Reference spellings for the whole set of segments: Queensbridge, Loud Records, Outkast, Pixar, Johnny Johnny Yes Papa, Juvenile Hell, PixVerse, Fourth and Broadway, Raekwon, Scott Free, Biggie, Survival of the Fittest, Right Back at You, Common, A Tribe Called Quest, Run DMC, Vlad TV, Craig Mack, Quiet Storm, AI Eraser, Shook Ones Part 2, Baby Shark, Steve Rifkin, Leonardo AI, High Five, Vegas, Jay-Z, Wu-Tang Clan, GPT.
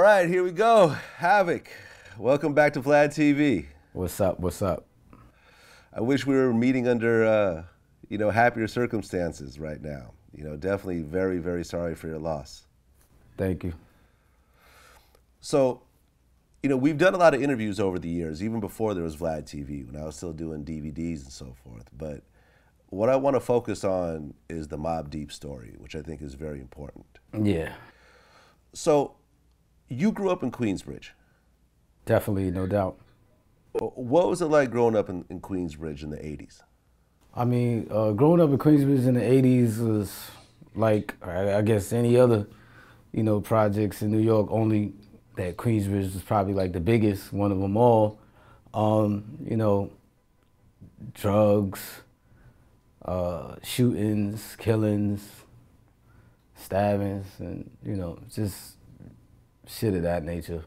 All right, here we go. Havoc, welcome back to Vlad TV. What's up? What's up? I wish we were meeting under, you know, happier circumstances right now. You know, definitely very, very sorry for your loss. Thank you. So, you know, we've done a lot of interviews over the years, even before there was Vlad TV, when I was still doing DVDs and so forth. But what I want to focus on is the Mobb Deep story, which I think is very important. Yeah. So, you grew up in Queensbridge. Definitely, no doubt. What was it like growing up in Queensbridge in the 80s? I mean, growing up in Queensbridge in the 80s was like, I guess, any other, you know, projects in New York, only that Queensbridge was probably like the biggest one of them all. You know, drugs, shootings, killings, stabbings, and, you know, just shit of that nature.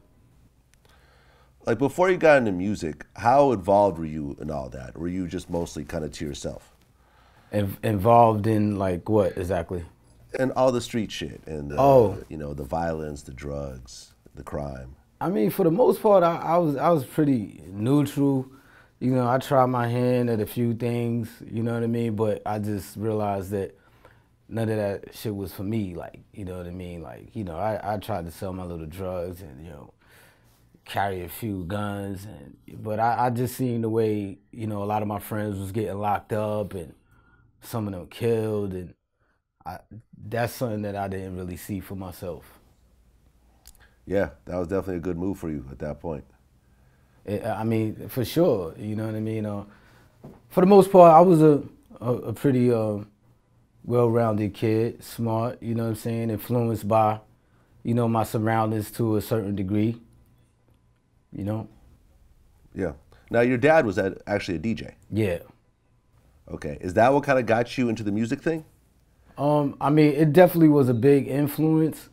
Like, before you got into music, how involved were you in all that? Or were you just mostly kind of to yourself? Involved in, like, what exactly? And all the street shit and, you know, the violence, the drugs, the crime. I mean, for the most part, I was pretty neutral. You know, I tried my hand at a few things, you know what I mean? But I just realized that none of that shit was for me, like, you know what I mean? Like, you know, I tried to sell my little drugs and, you know, carry a few guns, and but I just seen the way, you know, a lot of my friends was getting locked up and some of them killed, and that's something that I didn't really see for myself. Yeah, that was definitely a good move for you at that point. I mean, for sure, you know what I mean? For the most part, I was a pretty well-rounded kid, smart, you know what I'm saying, influenced by, you know, my surroundings to a certain degree. You know? Yeah. Now, your dad was actually a DJ. Yeah. Okay. Is that what kind of got you into the music thing? I mean, it definitely was a big influence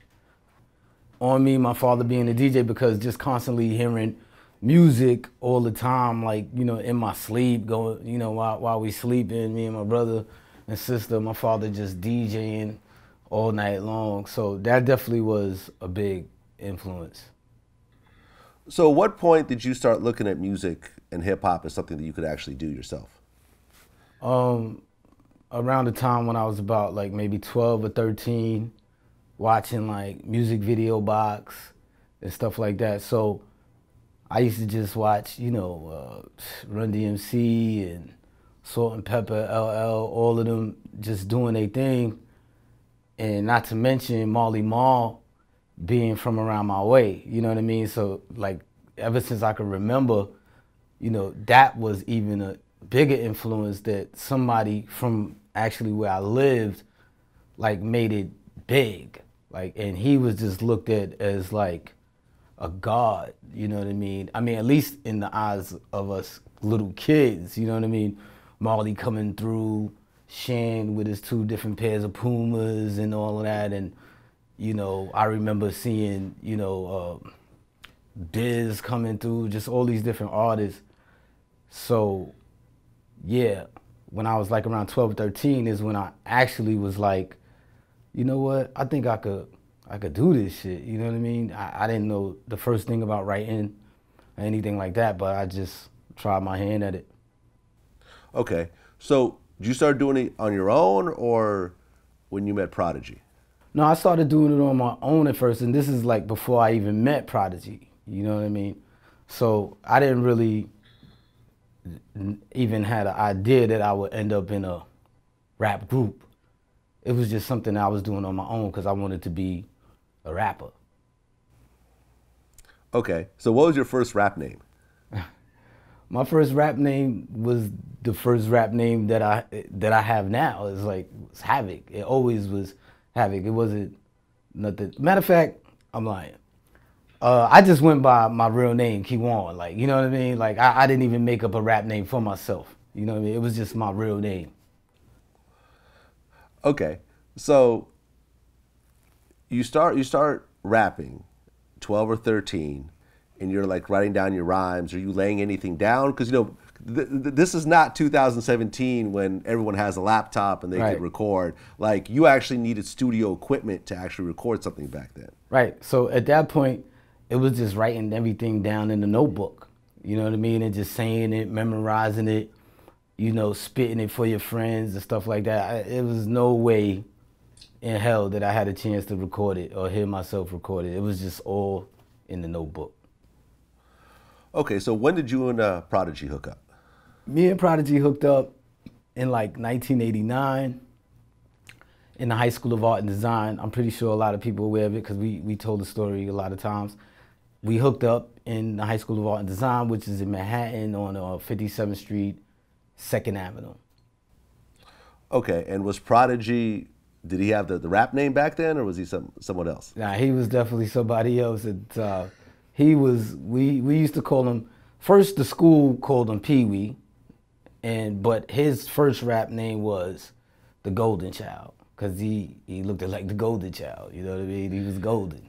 on me, my father being a DJ, because just constantly hearing music all the time, like, you know, in my sleep, going, you know, while we sleeping, me and my brother and sister, my father just DJing all night long. So that definitely was a big influence. So at what point did you start looking at music and hip-hop as something that you could actually do yourself? Around the time when I was about like maybe 12 or 13, watching like Music Video Box and stuff like that. So I used to just watch, you know, Run DMC and Salt and Pepper, LL, all of them just doing their thing. And not to mention Mally Mall, being from around my way, you know what I mean? So, like, ever since I can remember, you know, that was even a bigger influence, that somebody from actually where I lived, like, made it big. Like, and he was just looked at as, like, a god, you know what I mean? I mean, at least in the eyes of us little kids, you know what I mean? Mally coming through, Shan with his two different pairs of Pumas and all of that, and, you know, I remember seeing, you know, Biz coming through, just all these different artists. So, yeah, when I was like around 12, 13 is when I actually was like, you know what, I think I could do this shit, you know what I mean? I didn't know the first thing about writing or anything like that, but I just tried my hand at it. Okay, so did you start doing it on your own or when you met Prodigy? No, I started doing it on my own at first, and this is like before I even met Prodigy, you know what I mean? So I didn't really even had an idea that I would end up in a rap group. It was just something I was doing on my own because I wanted to be a rapper. Okay, so what was your first rap name? My first rap name was the first rap name that I have now. It's like, it's Havoc. It always was Havoc. It wasn't nothing. Matter of fact, I'm lying. I just went by my real name, Kiwan. Like, you know what I mean? Like, I didn't even make up a rap name for myself. You know what I mean? It was just my real name. Okay, so you start rapping, 12 or 13, and you're like writing down your rhymes. Are you laying anything down? Because, you know, this is not 2017 when everyone has a laptop and they can record. Like, you actually needed studio equipment to actually record something back then. Right. So at that point, it was just writing everything down in the notebook. You know what I mean? And just saying it, memorizing it, you know, spitting it for your friends and stuff like that. It was no way in hell that I had a chance to record it or hear myself record it. It was just all in the notebook. Okay, so when did you and Prodigy hook up? Me and Prodigy hooked up in like 1989 in the High School of Art and Design. I'm pretty sure a lot of people are aware of it because we told the story a lot of times. We hooked up in the High School of Art and Design, which is in Manhattan on 57th Street, 2nd Avenue. Okay, and was Prodigy, did he have the rap name back then, or was he someone else? Nah, he was definitely somebody else. He was, we used to call him, first the school called him Pee-wee, but his first rap name was The Golden Child, because he looked like the Golden Child, you know what I mean? He was golden.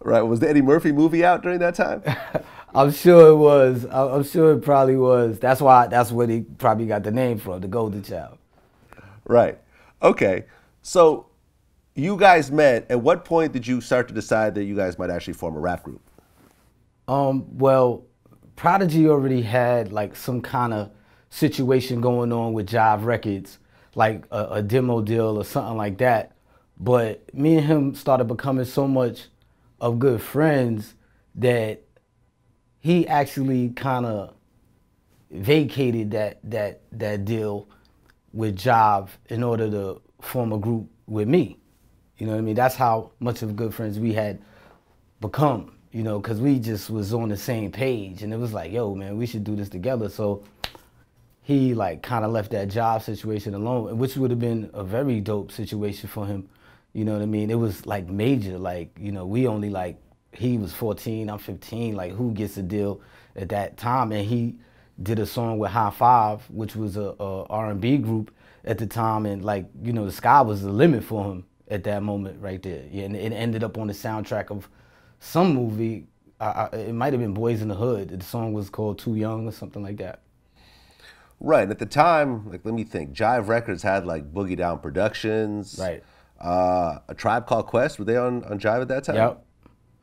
Right, was the Eddie Murphy movie out during that time? I'm sure it was. I'm sure it probably was. That's why, that's where he probably got the name from, The Golden Child. Right, okay. So you guys met, at what point did you start to decide that you guys might actually form a rap group? Well, Prodigy already had like some kind of situation going on with Jive Records, like a demo deal or something like that. But me and him started becoming so much of good friends that he actually kind of vacated that deal with Jive in order to form a group with me. You know what I mean? That's how much of good friends we had become, you know, because we just was on the same page and it was like, yo, man, we should do this together. So he like kind of left that Jive situation alone, which would have been a very dope situation for him. You know what I mean? It was like major, like, you know, we only like, he was 14, I'm 15, like who gets a deal at that time? And he did a song with High Five, which was a R&B group at the time. And like, you know, the sky was the limit for him at that moment right there. Yeah, and it ended up on the soundtrack of some movie. It might've been Boys in the Hood. The song was called Too Young or something like that. Right, at the time, like, let me think, Jive Records had like Boogie Down Productions. Right. A Tribe Called Quest, were they on Jive at that time? Yep,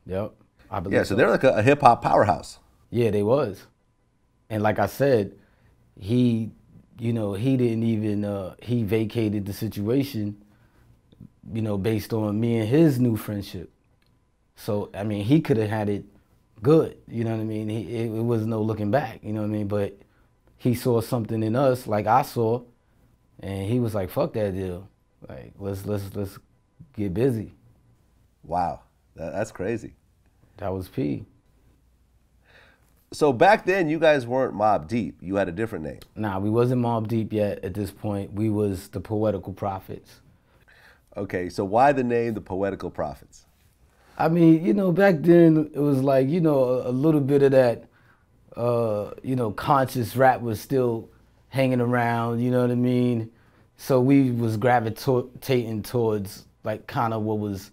yep. I believe so. They're like a hip-hop powerhouse. Yeah, they was. And like I said, he, you know, he didn't even, he vacated the situation, you know, based on me and his new friendship. So, I mean, he could have had it good, you know what I mean? It was no looking back, you know what I mean? But he saw something in us, like I saw, and he was like, fuck that deal. Like, let's get busy. Wow, that's crazy. That was P. So back then, you guys weren't Mobb Deep. You had a different name. Nah, we wasn't Mobb Deep yet at this point. We was the Poetical Prophets. Okay, so why the name, the Poetical Prophets? I mean, you know, back then, it was like, you know, a little bit of that, you know, conscious rap was still hanging around, you know what I mean? So we was gravitating towards like kind of what was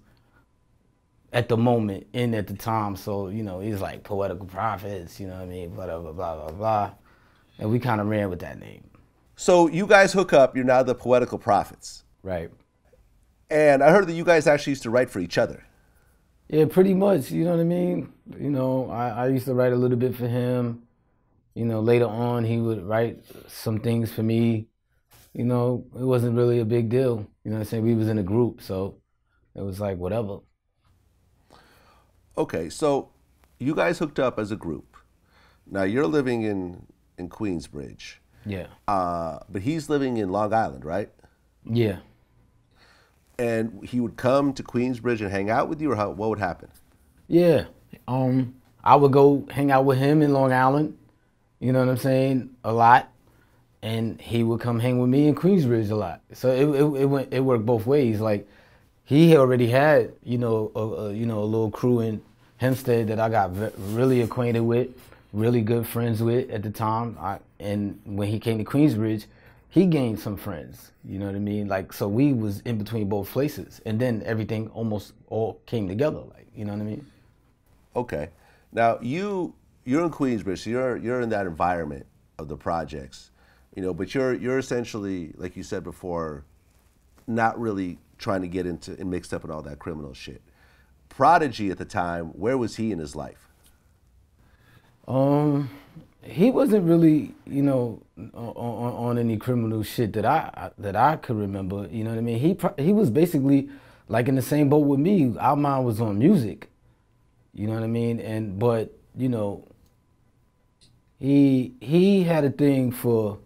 at the moment and at the time. So, you know, he's like Poetical Prophets, you know what I mean, blah, blah, blah, blah, blah. And we kind of ran with that name. So you guys hook up, you're now the Poetical Prophets. Right. And I heard that you guys actually used to write for each other. Yeah, pretty much, you know what I mean? You know, I used to write a little bit for him. You know, later on he would write some things for me. You know, it wasn't really a big deal. You know what I'm saying? We was in a group, so it was like, whatever. Okay, so you guys hooked up as a group. Now, you're living in Queensbridge. Yeah. But he's living in Long Island, right? Yeah. And he would come to Queensbridge and hang out with you, or what would happen? Yeah. I would go hang out with him in Long Island, you know what I'm saying, a lot. And he would come hang with me in Queensbridge a lot. So it worked both ways. Like, he already had, you know, a little crew in Hempstead that I got really acquainted with, really good friends with at the time. And when he came to Queensbridge, he gained some friends, you know what I mean? Like, so we was in between both places. And then everything almost all came together, like, you know what I mean? Okay. Now, you're in Queensbridge, so you're in that environment of the projects. You know, but you're essentially, like you said before, not really trying to get into and mixed up in all that criminal shit. Prodigy at the time, where was he in his life? He wasn't really, you know, on any criminal shit that I could remember. You know what I mean? He was basically like in the same boat with me. Our mind was on music. You know what I mean? And but you know, he had a thing for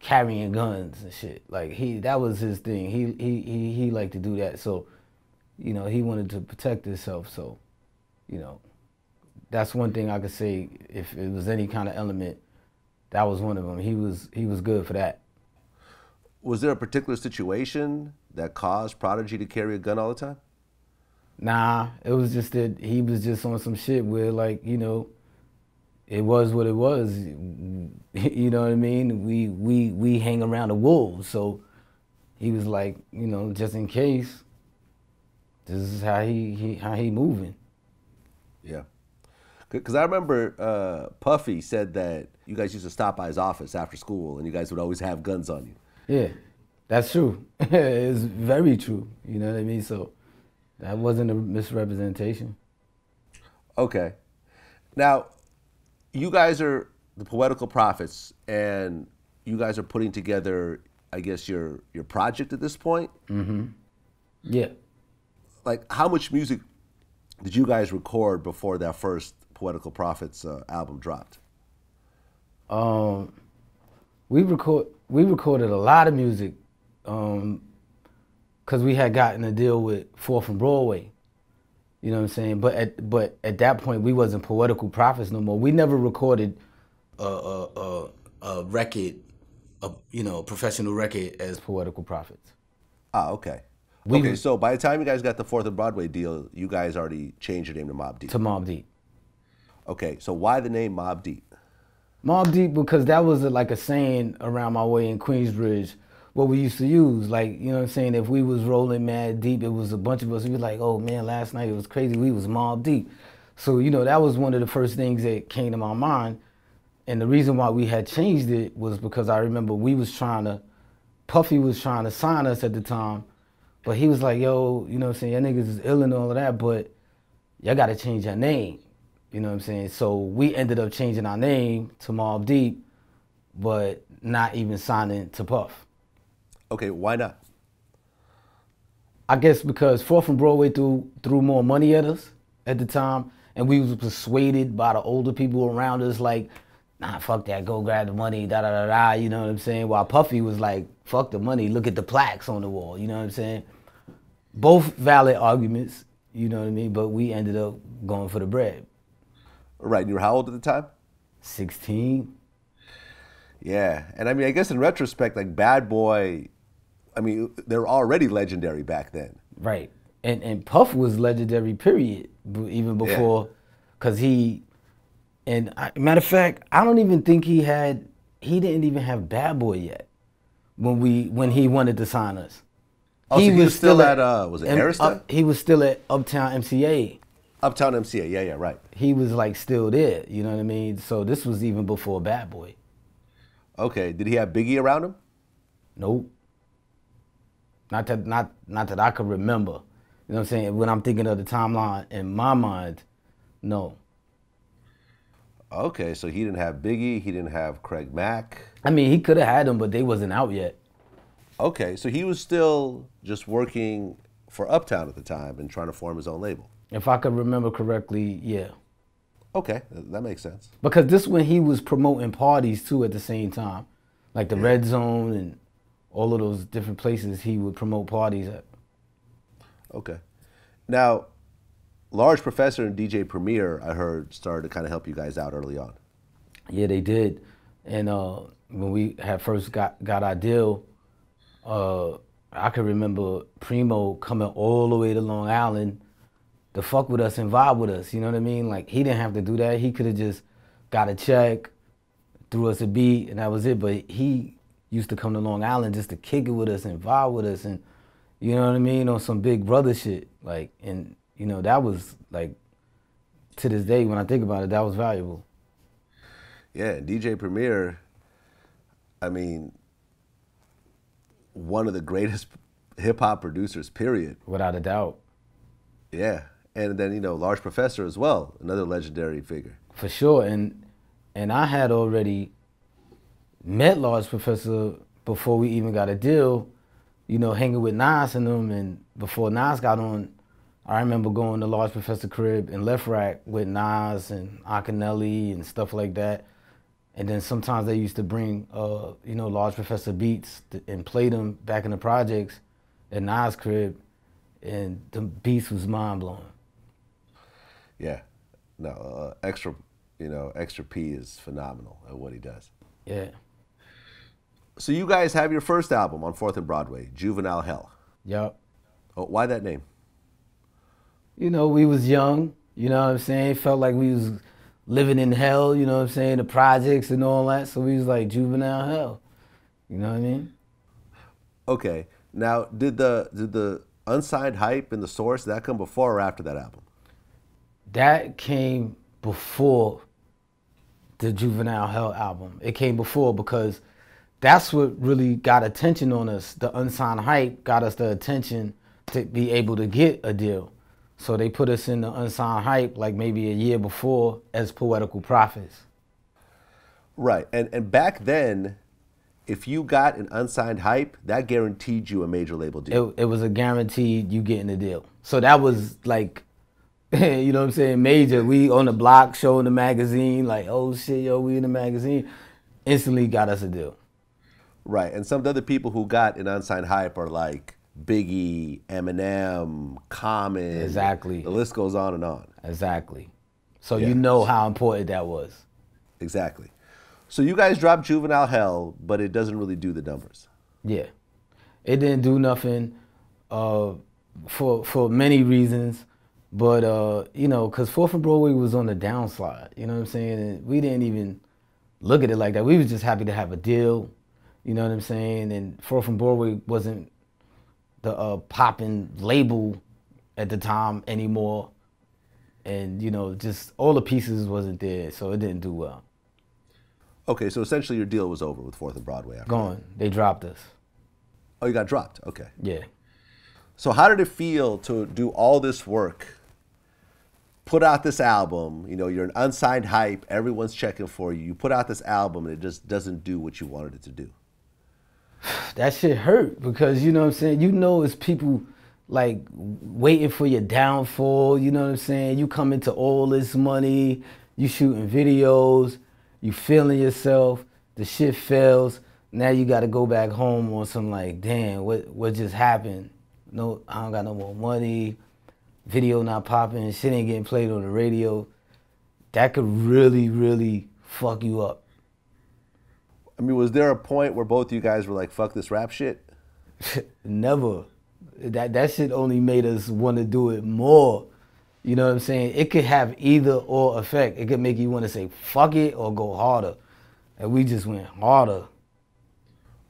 carrying guns and shit. Like that was his thing. He liked to do that. So, you know, he wanted to protect himself. So, you know, that's one thing I could say. If it was any kind of element, that was one of them. He was good for that. Was there a particular situation that caused Prodigy to carry a gun all the time? Nah, it was just that he was just on some shit where, like, you know, it was what it was. You know what I mean? We hang around the wolves, so he was like, you know, just in case. This is how he moving. Yeah. Because I remember Puffy said that you guys used to stop by his office after school and you guys would always have guns on you. Yeah, that's true. It's very true, you know what I mean? So that wasn't a misrepresentation. Okay. Now, you guys are the Poetical Prophets and you guys are putting together, I guess, your project at this point? Mm-hmm. Yeah. Like, how much music did you guys record before that first Poetical Prophets album dropped? We recorded a lot of music because we had gotten a deal with Fourth and Broadway, you know what I'm saying? But at that point we wasn't Poetical Prophets no more. We never recorded a record, you know, a professional record as Poetical Prophets. Ah, okay. Okay, so by the time you guys got the Fourth and Broadway deal, you guys already changed your name to Mobb Deep. To Mobb Deep. Okay, so why the name Mobb Deep? Mobb Deep because that was like a saying around my way in Queensbridge, what we used to use. Like, you know what I'm saying? If we was rolling mad deep, it was a bunch of us. We were like, oh man, last night it was crazy. We was Mobb Deep. So, you know, that was one of the first things that came to my mind. And the reason why we had changed it was because I remember we was trying to, Puffy was trying to sign us at the time, but he was like, yo, you know what I'm saying? Y'all niggas is ill and all of that, but y'all gotta change your name. You know what I'm saying? So we ended up changing our name to Mobb Deep, but not even signing to Puff. Okay, why not? I guess because Fourth and Broadway threw more money at us at the time, and we was persuaded by the older people around us, like, nah, fuck that, go grab the money, da-da-da-da, you know what I'm saying? While Puffy was like, fuck the money, look at the plaques on the wall, you know what I'm saying? Both valid arguments, you know what I mean? But we ended up going for the bread. Right, and you were how old at the time? 16. Yeah, and I mean, I guess in retrospect, like Bad Boy, I mean, they were already legendary back then. Right, and Puff was legendary, period, even before, because he, and matter of fact, I don't even think he didn't even have Bad Boy yet when he wanted to sign us. Oh, he, so he was still at was it Arista? He was still at Uptown MCA. Uptown MCA, yeah, right. He was like still there, you know what I mean? So this was even before Bad Boy. Okay, did he have Biggie around him? Nope. Not that I could remember. You know what I'm saying? When I'm thinking of the timeline in my mind, no. Okay, so he didn't have Biggie, he didn't have Craig Mack. I mean, he could have had them, but they wasn't out yet. Okay, so he was still just working for Uptown at the time and trying to form his own label. If I could remember correctly, yeah. Okay, that makes sense. Because this when he was promoting parties too at the same time, like the Red Zone and all of those different places he would promote parties at. Okay. Now, Large Professor and DJ Premier, I heard, started to kind of help you guys out early on. Yeah, they did. And when we had first got our deal, I could remember Primo coming all the way to Long Island to fuck with us and vibe with us, you know what I mean? Like, he didn't have to do that. He could have just got a check, threw us a beat, and that was it. But he used to come to Long Island just to kick it with us and vibe with us and, you know what I mean, on some big brother shit. Like, and, you know, that was, like, to this day, when I think about it, that was valuable. Yeah, DJ Premier, I mean, one of the greatest hip-hop producers, period. Without a doubt. Yeah. And then, you know, Large Professor as well, another legendary figure. For sure. And I had already met Large Professor before we even got a deal, you know, hanging with Nas and them. And before Nas got on, I remember going to Large Professor crib in Left Rack with Nas and Akinelli and stuff like that. And then sometimes they used to bring, you know, Large Professor beats and play them back in the projects at Nas crib. And the beats was mind blowing. Yeah, no, extra, you know, Extra P is phenomenal at what he does. Yeah. So you guys have your first album on 4th and Broadway, Juvenile Hell. Yep. Oh, why that name? You know, we was young, you know what I'm saying? Felt like we was living in hell, you know what I'm saying? The projects and all that, so we was like Juvenile Hell. You know what I mean? Okay, now did the Unsigned Hype and The Source, did that come before or after that album? That came before the Juvenile Hell album. It came before because that's what really got attention on us. The Unsigned Hype got us the attention to be able to get a deal. So they put us in the Unsigned Hype like maybe a year before as Poetical Prophets. Right, and back then, if you got an Unsigned Hype, that guaranteed you a major label deal. It was a guaranteed you getting a deal. So that was like, you know what I'm saying, major. We on the block, showing the magazine, like, oh shit, yo, we in the magazine. Instantly got us a deal. Right, and some of the other people who got an Unsigned Hype are like Biggie, Eminem, Common. Exactly. The list goes on and on. Exactly. So yeah, you know how important that was. Exactly. So you guys dropped Juvenile Hell, but it doesn't really do the numbers. Yeah. It didn't do nothing for many reasons, but, you know, because Fourth and Broadway was on the downslide, you know what I'm saying? And we didn't even look at it like that. We was just happy to have a deal, you know what I'm saying? And Fourth and Broadway wasn't the popping label at the time anymore. And, you know, just all the pieces wasn't there, so it didn't do well. Okay, so essentially your deal was over with 4th and Broadway. After Gone. That. They dropped us. Oh, you got dropped. Okay. Yeah. So how did it feel to do all this work, put out this album, you know, you're an Unsigned Hype, everyone's checking for you, you put out this album and it just doesn't do what you wanted it to do? That shit hurt because, you know what I'm saying, you know it's people like waiting for your downfall, you know what I'm saying, you come into all this money, you shooting videos, you feeling yourself, the shit fails, now you gotta go back home on some like, damn, what just happened? No, I don't got no more money, video not popping, shit ain't getting played on the radio. That could really, really fuck you up. I mean, was there a point where both you guys were like, fuck this rap shit? Never. That shit only made us wanna do it more. You know what I'm saying? It could have either or effect. It could make you want to say, fuck it, or go harder. And we just went harder.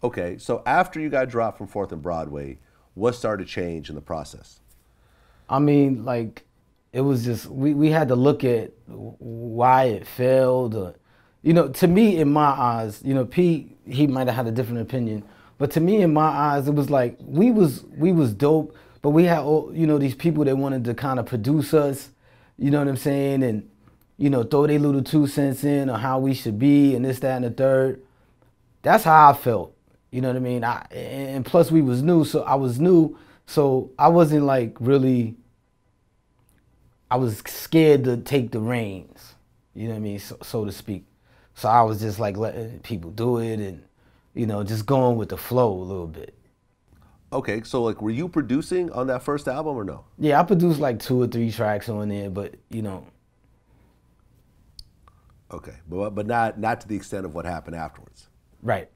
Okay, so after you got dropped from 4th and Broadway, what started to change in the process? I mean, like, it was just, we had to look at why it failed. Or, you know, to me, in my eyes, you know, Pete, he might have had a different opinion, but to me, in my eyes, it was like, we was dope. But we had, you know, these people that wanted to kind of produce us, you know what I'm saying, and, you know, throw their little 2 cents in on how we should be and this, that, and the third. That's how I felt, you know what I mean? And plus we was new, so I was new, so I wasn't like really, I was scared to take the reins, you know what I mean, so to speak. So I was just like letting people do it and, you know, just going with the flow a little bit. Okay, so like, were you producing on that first album or no? Yeah, I produced like 2 or 3 tracks on there, but you know. Okay, but not to the extent of what happened afterwards. Right.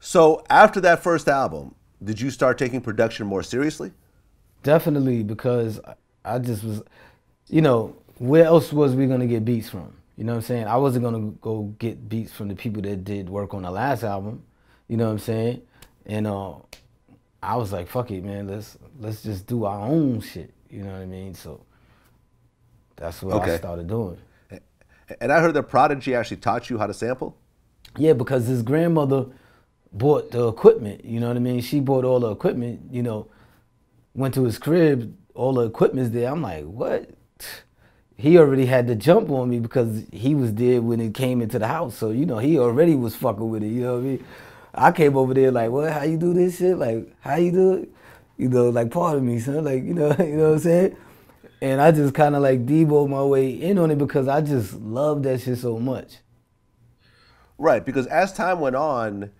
So after that first album, did you start taking production more seriously? Definitely, because I just was, you know, where else was we gonna get beats from? You know what I'm saying? I wasn't gonna go get beats from the people that did work on the last album. You know what I'm saying? And I was like, fuck it, man, let's just do our own shit. You know what I mean? So that's what I started doing. And I heard that Prodigy actually taught you how to sample? Yeah, because his grandmother bought the equipment, you know what I mean? She bought all the equipment, you know, Went to his crib, all the equipment's there. I'm like, what? He already had the jump on me because he was there when it came into the house. So, you know, he already was fucking with it, you know what I mean? I came over there like, what, how you do this shit? Like, how you do it? You know, like, pardon me, son, like, you know what I'm saying? And I just kind of like Debo my way in on it because I just loved that shit so much. Right, because as time went on,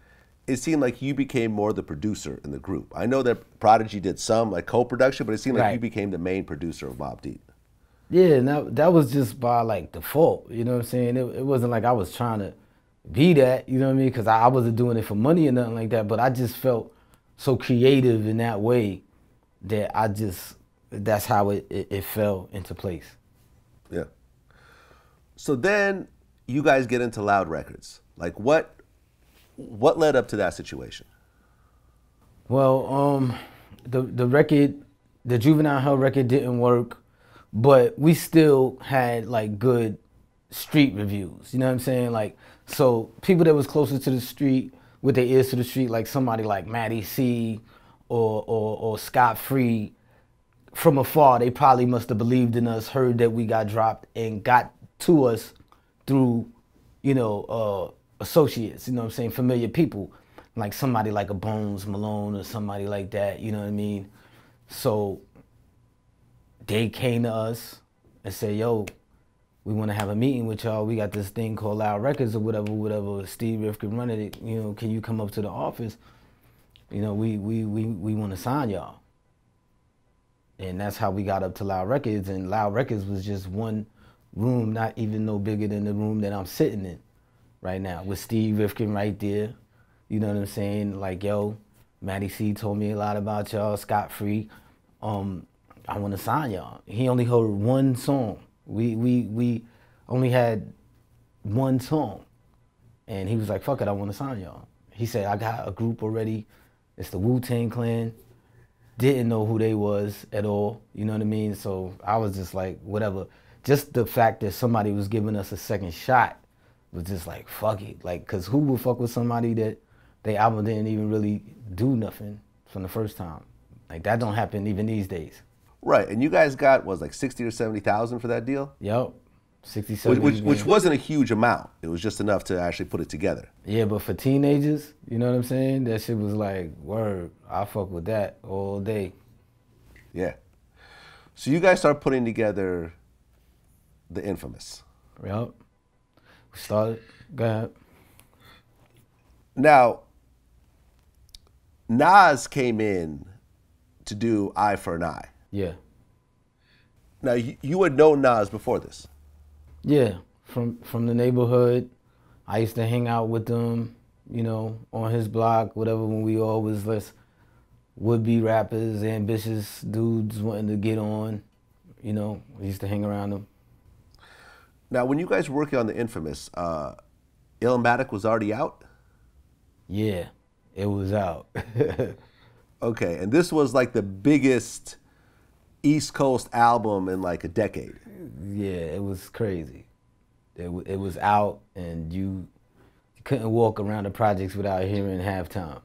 it seemed like you became more the producer in the group. I know that Prodigy did some like co-production, but it seemed like you became the main producer of Mobb Deep. Yeah, and that was just by like default, you know what I'm saying? It wasn't like I was trying to be that, you know what I mean? Because I wasn't doing it for money or nothing like that, but I just felt so creative in that way that I just, that's how it fell into place. Yeah. So then you guys get into Loud Records. Like what led up to that situation? Well, the record, the Juvenile Hell record didn't work, but we still had like good street reviews, you know what I'm saying? Like, so people that was closer to the street, with their ears to the street, like somebody like Maddie C or Scott Free, from afar, they probably must have believed in us, heard that we got dropped and got to us through, you know, associates, you know what I'm saying, familiar people, like somebody like a Bones Malone or somebody like that, you know what I mean? So they came to us and said, yo, we want to have a meeting with y'all. We got this thing called Loud Records or whatever, whatever. Steve Rifkin running it, you know, can you come up to the office? You know, we want to sign y'all. And that's how we got up to Loud Records, and Loud Records was just one room, not even no bigger than the room that I'm sitting in right now, with Steve Rifkin right there, you know what I'm saying? Like, yo, Maddie C told me a lot about y'all, Scott Free, I want to sign y'all. He only heard one song. We only had one song, and he was like, fuck it, I want to sign y'all. He said, I got a group already, it's the Wu-Tang Clan. Didn't know who they was at all, you know what I mean? So I was just like, whatever. Just the fact that somebody was giving us a second shot was just like, fuck it. Like, cause who would fuck with somebody that their album didn't even really do nothing from the first time? Like, that don't happen even these days. Right, and you guys got, what was like 60 or 70,000 for that deal? Yep, 60, 70. Which wasn't a huge amount. It was just enough to actually put it together. Yeah, but for teenagers, you know what I'm saying? That shit was like, word, I fuck with that all day. Yeah. So you guys start putting together The Infamous. Yep. We started, go ahead. Now, Nas came in to do Eye for an Eye. Yeah. Now, you had known Nas before this? Yeah, from the neighborhood. I used to hang out with them, you know, on his block, whatever, when we all was less would-be rappers, ambitious dudes wanting to get on, you know. I used to hang around them. Now, when you guys were working on The Infamous, Illmatic was already out? Yeah, it was out. Okay, and this was like the biggest East Coast album in like a decade. Yeah, it was crazy. It was out, and you couldn't walk around the projects without hearing Halftime.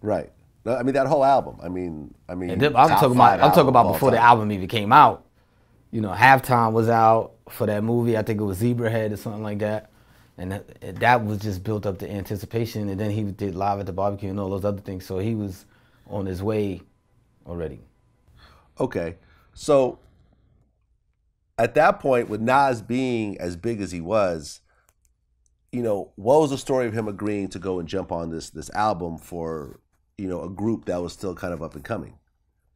Right. I mean, that whole album. I mean. And I'm talking about before the album even came out. You know, Halftime was out for that movie. I think it was Zebrahead or something like that. And that was just built up to anticipation. And then he did Live at the Barbecue and all those other things. So he was on his way already. Okay, so at that point, with Nas being as big as he was, you know, what was the story of him agreeing to go and jump on this album for, you know, a group that was still kind of up and coming?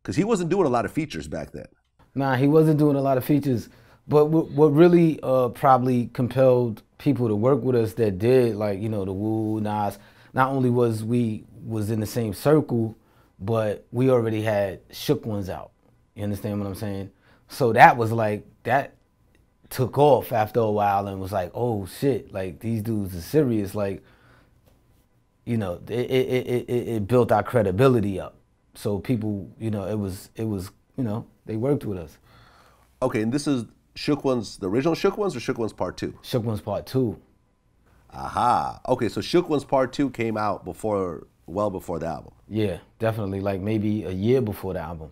Because he wasn't doing a lot of features back then. Nah, he wasn't doing a lot of features. But what really probably compelled people to work with us that did, like, you know, the Wu, Nas, not only was we in the same circle, but we already had Shook Ones out. You understand what I'm saying? So that was like, that took off after a while and was like, oh shit, like these dudes are serious. Like, you know, it built our credibility up. So people, you know, it was, you know, they worked with us. Okay, and this is Shook Ones, the original Shook Ones, or Shook Ones Part 2? Shook Ones Part 2. Aha. Okay, so Shook Ones Part 2 came out before well before the album. Yeah, definitely, like maybe a year before the album.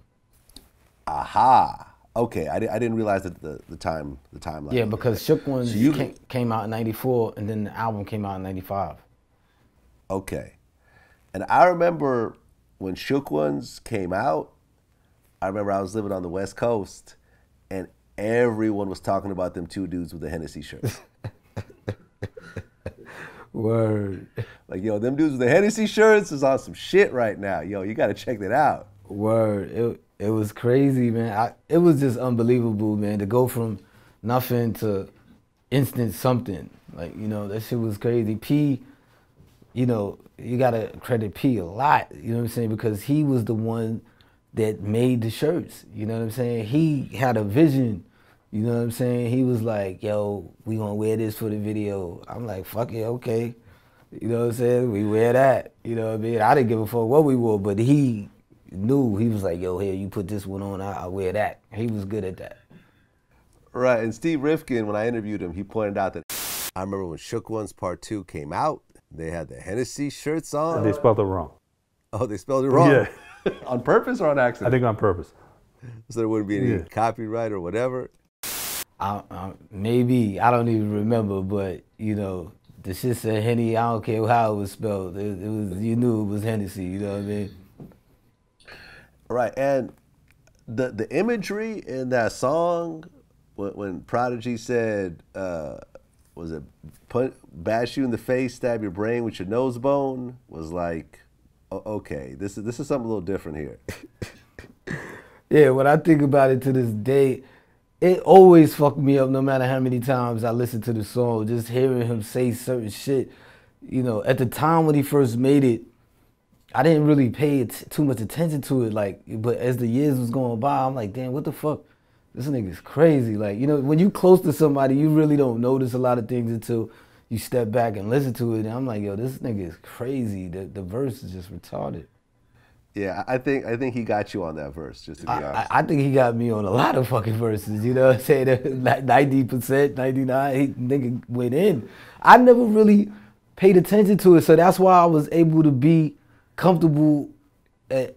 Aha. Okay, I didn't realize that the timeline. Yeah, because Shook Ones came out in 94 and then the album came out in 95. Okay. And I remember when Shook Ones came out, I remember I was living on the West Coast and everyone was talking about them two dudes with the Hennessy shirts. Word. Like, yo, them dudes with the Hennessy shirts is on some shit right now. Yo, you gotta check that out. Word. It was crazy, man. It was just unbelievable, man, to go from nothing to instant something. Like, you know, that shit was crazy. P, you know, you gotta credit P a lot, you know what I'm saying? Because he was the one that made the shirts, you know what I'm saying? He had a vision, you know what I'm saying? He was like, yo, we gonna wear this for the video. I'm like, fuck it, okay. You know what I'm saying? We wear that, you know what I mean? I didn't give a fuck what we wore, but he knew, he was like, yo, here, you put this one on, I'll wear that. He was good at that. Right, and Steve Rifkin, when I interviewed him, he pointed out that I remember when Shook Ones Part 2 came out, they had the Hennessy shirts on. And they spelled it wrong. Oh, they spelled it wrong? Yeah. On purpose or on accident? I think on purpose. So there wouldn't be any copyright or whatever? Maybe, I don't even remember, but you know, the shit said Henny, I don't care how it was spelled. It was, you knew it was Hennessy, you know what I mean? Right, and the imagery in that song, when Prodigy said, was it bash you in the face, stab your brain with your nose bone, was like, okay, this is something a little different here. Yeah, when I think about it to this day, it always fucked me up no matter how many times I listened to the song, just hearing him say certain shit. You know, at the time when he first made it, I didn't really pay too much attention to it, like, but as the years was going by, I'm like, damn, what the fuck? This nigga's crazy. Like, you know, when you close to somebody, you really don't notice a lot of things until you step back and listen to it, and I'm like, yo, this nigga is crazy. The verse is just retarded. Yeah, I think he got you on that verse, just to be honest. I think he got me on a lot of fucking verses, you know what I'm saying? 90%, 99, he nigga went in. I never really paid attention to it, so that's why I was able to be comfortable, you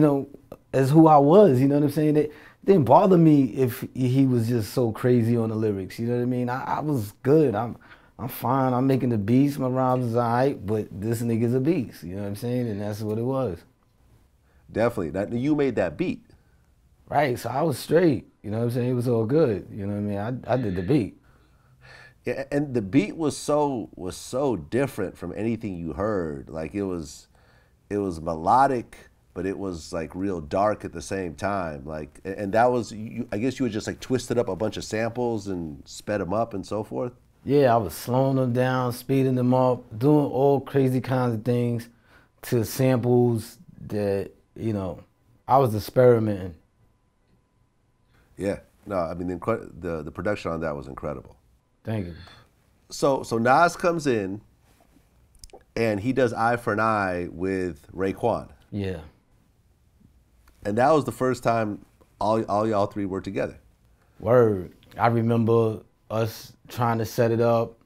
know, as who I was, you know what I'm saying? It didn't bother me if he was just so crazy on the lyrics, you know what I mean? I was good. I'm fine, I'm making the beats, my rhymes is all right, but this nigga's a beast, you know what I'm saying? And that's what it was. Definitely, you made that beat. Right, so I was straight, you know what I'm saying? It was all good, you know what I mean? I did the beat. Yeah, and the beat was so different from anything you heard. Like it was melodic, but it was like real dark at the same time. Like, and that was, I guess you would just like twisted up a bunch of samples and sped them up and so forth? Yeah, I was slowing them down, speeding them up, doing all crazy kinds of things to samples that, you know, I was experimenting. Yeah, no, I mean, the production on that was incredible. Thank you. So Nas comes in, and he does Eye for an Eye with Raekwon. Yeah. And that was the first time all y'all three were together. Word. I remember us trying to set it up.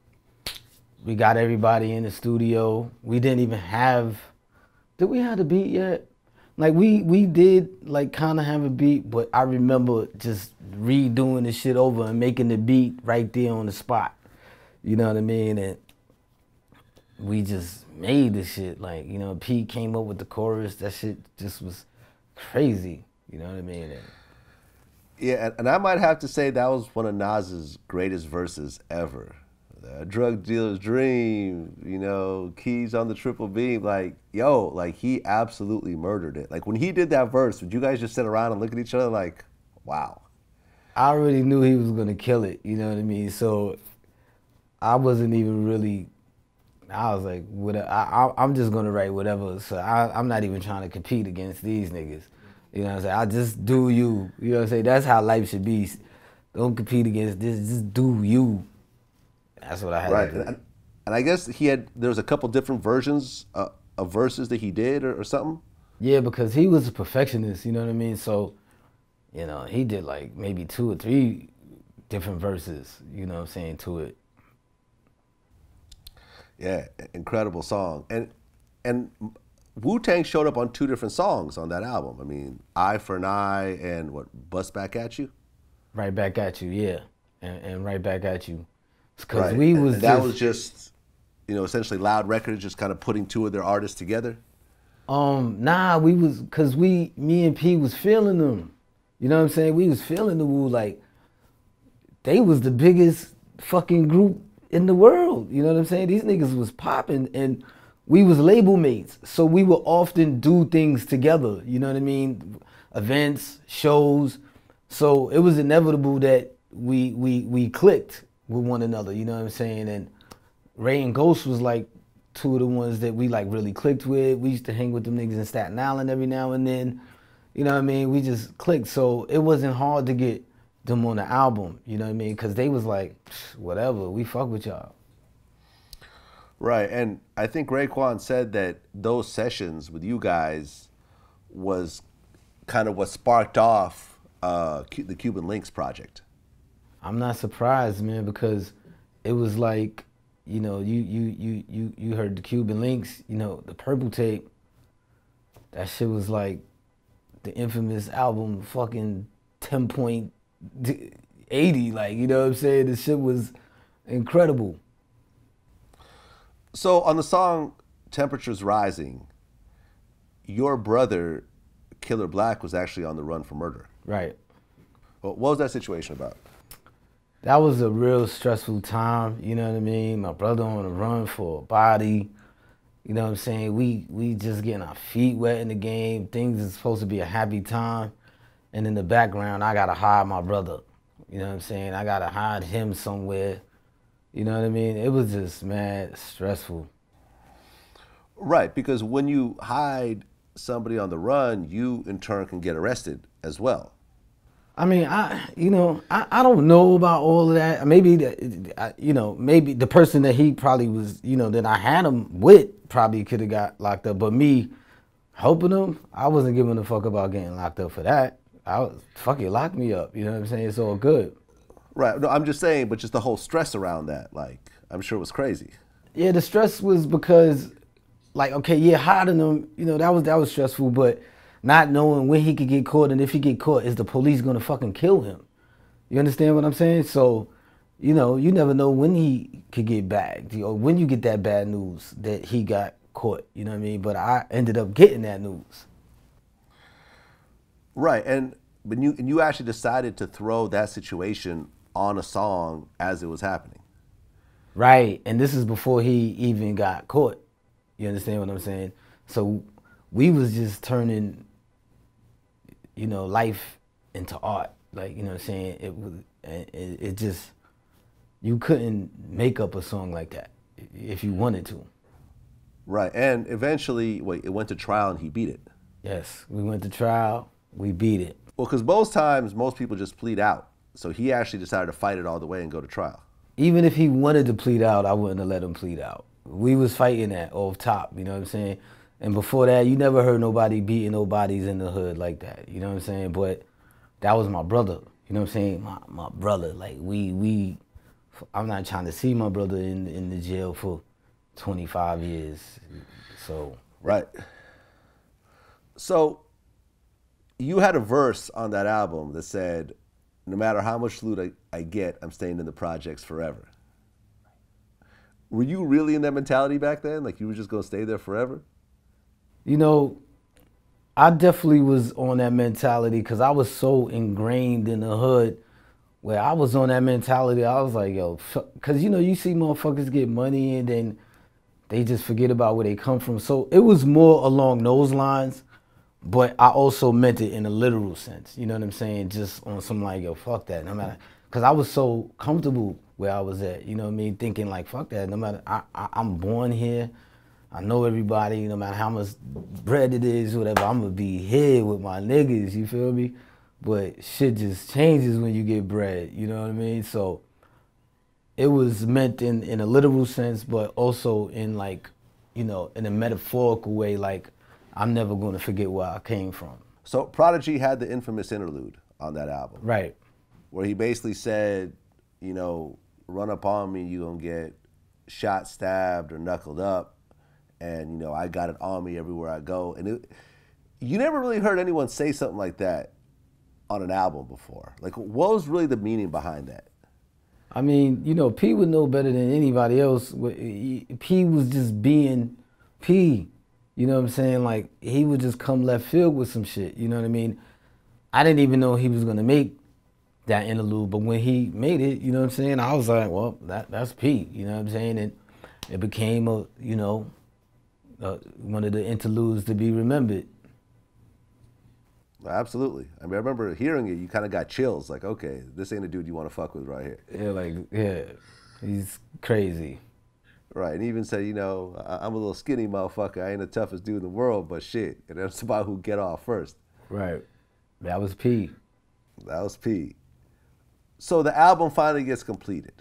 We got everybody in the studio. We didn't even have, did we have the beat yet? Like we did like kind of have a beat, but I remember just redoing the shit over and making the beat right there on the spot. You know what I mean? And we just made this shit. Like, you know, Pete came up with the chorus. That shit just was crazy. You know what I mean? Yeah, and I might have to say that was one of Nas's greatest verses ever. The drug dealer's dream, you know, keys on the triple beam. Like, yo, like he absolutely murdered it. Like when he did that verse, would you guys just sit around and look at each other like, wow? I already knew he was gonna kill it, you know what I mean? So I wasn't even really, I was like, whatever, I'm just gonna write whatever. So I'm not even trying to compete against these niggas. You know what I'm saying? I just do you. You know what I'm saying? That's how life should be. Don't compete against this. Just do you. That's what I had to do. And I guess there was a couple different versions of verses that he did or something? Yeah, because he was a perfectionist, you know what I mean? So, you know, he did like maybe 2 or 3 different verses, you know what I'm saying, to it. Yeah, incredible song. And Wu-Tang showed up on two different songs on that album. I mean, Eye for an Eye and what, Bust Back at You? Right Back at You, yeah. And Right Back at You. Because right. we was and that just, was just, you know, essentially Loud Records just kind of putting two of their artists together? Nah, we was, because me and P was feeling them. You know what I'm saying? We was feeling the Wu, like, they was the biggest fucking group in the world. You know what I'm saying? These niggas was popping, and we was label mates, so we would often do things together, you know what I mean? Events, shows. So it was inevitable that we clicked with one another, you know what I'm saying? And Ray and Ghost was like two of the ones that we like really clicked with. We used to hang with them niggas in Staten Island every now and then, you know what I mean? We just clicked, so it wasn't hard to get them on the album, you know what I mean? Because they was like, whatever, we fuck with y'all. Right, and I think Raekwon said that those sessions with you guys was kind of what sparked off the Cuban Lynx project. I'm not surprised, man, because it was like, you know, you heard the Cuban Lynx, you know, the Purple Tape. That shit was like the Infamous album, fucking 10.80, like, you know what I'm saying? This shit was incredible. So on the song Temperatures Rising, your brother, Killer Black, was actually on the run for murder. Right. Well, what was that situation about? That was a real stressful time, you know what I mean? My brother on the run for a body, you know what I'm saying? We just getting our feet wet in the game. Things is supposed to be a happy time. And in the background, I gotta hide my brother. You know what I'm saying? I gotta hide him somewhere. You know what I mean? It was just mad stressful. Right, because when you hide somebody on the run, you in turn can get arrested as well. I mean, I don't know about all of that. Maybe that, you know, maybe the person that he probably was, you know, that I had him with probably could have got locked up. But me helping him, I wasn't giving a fuck about getting locked up for that. I was, fuck it, lock me up. You know what I'm saying? It's all good. Right, no, I'm just saying, but just the whole stress around that, like, I'm sure it was crazy. Yeah, the stress was because, like, okay, yeah, hiding him, you know, that was stressful, but not knowing when he could get caught, and if he get caught, is the police gonna fucking kill him? You understand what I'm saying? So, you know, you never know when he could get bagged, or when you get that bad news that he got caught, you know what I mean? But I ended up getting that news. Right, and you actually decided to throw that situation on a song as it was happening. Right, and this is before he even got caught. You understand what I'm saying? So we was just turning, you know, life into art. Like, you know what I'm saying? It was, it just, you couldn't make up a song like that if you wanted to. Right, and eventually, wait, it went to trial and he beat it. Yes, we went to trial, we beat it. Well, because most times, most people just plead out. So he actually decided to fight it all the way and go to trial. Even if he wanted to plead out, I wouldn't have let him plead out. We was fighting that off top, you know what I'm saying? And before that, you never heard nobody beating nobody's in the hood like that, you know what I'm saying? But that was my brother, you know what I'm saying? My brother, like I'm not trying to see my brother in the jail for 25 years, so. Right. So you had a verse on that album that said, no matter how much loot I get, I'm staying in the projects forever. Were you really in that mentality back then? Like you were just gonna stay there forever? You know, I definitely was on that mentality because I was so ingrained in the hood where I was on that mentality. I was like, yo, because you know, you see motherfuckers get money and then they just forget about where they come from. So it was more along those lines. But I also meant it in a literal sense, you know what I'm saying? Just on some like, yo, fuck that, no matter, because I was so comfortable where I was at, you know what I mean? Thinking like, fuck that, no matter, I'm born here, I know everybody, no matter how much bread it is, whatever, I'm gonna be here with my niggas, you feel me? But shit just changes when you get bread, you know what I mean? So it was meant in a literal sense, but also in like, you know, in a metaphorical way, like, I'm never going to forget where I came from. So Prodigy had the infamous interlude on that album. Right. Where he basically said, you know, run up on me, you're going to get shot, stabbed, or knuckled up. and you know, I got an army everywhere I go. And it, you never really heard anyone say something like that on an album before. Like, what was really the meaning behind that? I mean, you know, P would know better than anybody else. P was just being P, you know what I'm saying? Like, he would just come left field with some shit, you know what I mean? I didn't even know he was gonna make that interlude, but when he made it, you know what I'm saying, I was like, well, that's P, you know what I'm saying? And it became a, you know, one of the interludes to be remembered. Absolutely. I mean, I remember hearing it, you kind of got chills, like, okay, this ain't a dude you want to fuck with right here. Yeah, like, yeah, he's crazy. Right, and he even said, you know, I'm a little skinny motherfucker, I ain't the toughest dude in the world, but shit, and that's about who get off first. Right, that was P. That was P. So the album finally gets completed.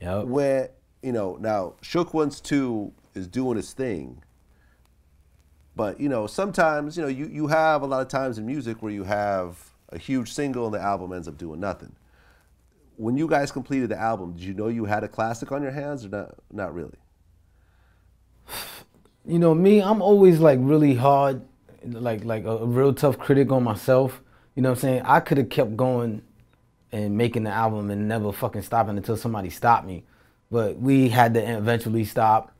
Yep. Where, you know, now, Shook Ones 2 is doing his thing. But, you know, sometimes, you know, you have a lot of times in music where you have a huge single and the album ends up doing nothing. When you guys completed the album, did you know you had a classic on your hands or not? Not really? You know, me, I'm always like really hard, like a real tough critic on myself. You know what I'm saying? I could have kept going and making the album and never fucking stopping until somebody stopped me. But we had to eventually stop.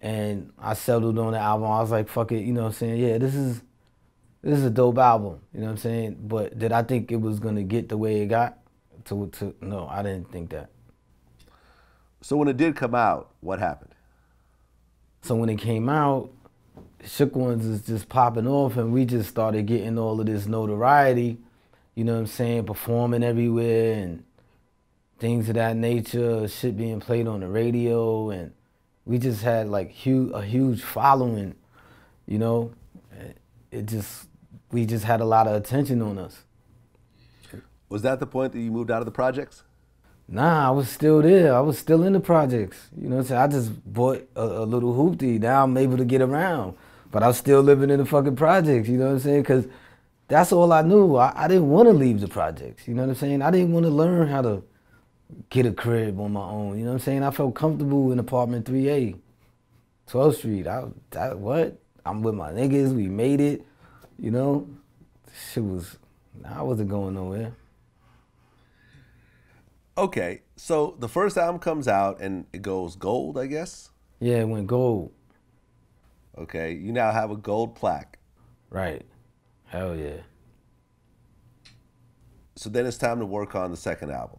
And I settled on the album. I was like, fuck it, you know what I'm saying? Yeah, this is a dope album, you know what I'm saying? But did I think it was gonna get the way it got? No, I didn't think that. So when it did come out, what happened? So when it came out, Shook Ones is just popping off and we just started getting all of this notoriety, you know what I'm saying, performing everywhere and things of that nature, shit being played on the radio, and we just had like a huge following, you know? We just had a lot of attention on us. Was that the point that you moved out of the projects? Nah, I was still there. I was still in the projects. You know what I'm saying? I just bought a little hoopty. Now I'm able to get around. But I was still living in the fucking projects, you know what I'm saying? Because that's all I knew. I didn't want to leave the projects, you know what I'm saying? I didn't want to learn how to get a crib on my own, you know what I'm saying? I felt comfortable in apartment 3A, 12th Street. I'm with my niggas, we made it, you know? Shit was, I wasn't going nowhere. Okay, so the first album comes out and it goes gold, I guess? Yeah, it went gold. Okay, you now have a gold plaque. Right, hell yeah. So then it's time to work on the second album.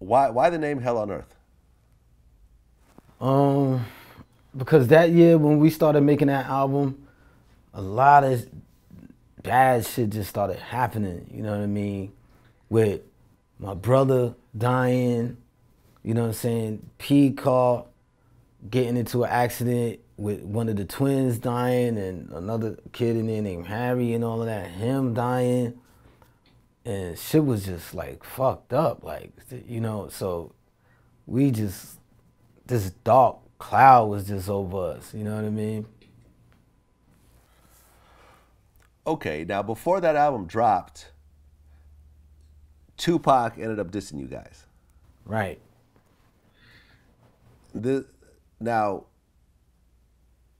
Why the name Hell on Earth? Because that year when we started making that album, a lot of bad shit just started happening, you know what I mean? With my brother dying, you know what I'm saying? P caught getting into an accident with one of the twins dying and another kid in there named Harry and all of that, him dying. And shit was just like fucked up, like, you know, so we just, this dark cloud was just over us, you know what I mean? Okay, now before that album dropped, Tupac ended up dissing you guys. Right. Now,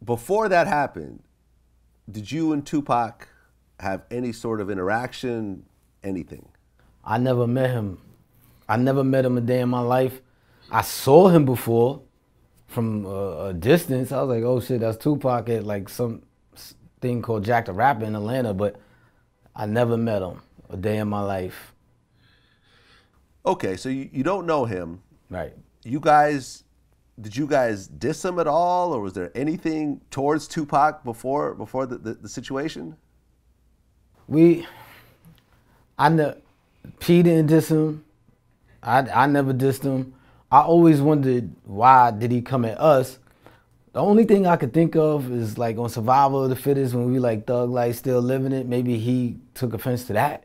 before that happened, did you and Tupac have any sort of interaction? Anything? I never met him. I never met him a day in my life. I saw him before from a distance. I was like, oh shit, that's Tupac at like some thing called Jack the Rapper in Atlanta, but I never met him a day in my life. Okay, so you don't know him. Right. You guys, did you guys diss him at all, or was there anything towards Tupac before the situation? P didn't diss him. I never dissed him. I always wondered why did he come at us. The only thing I could think of is like on Survival of the Fittest when we like Thug Life Still Living It, maybe he took offense to that.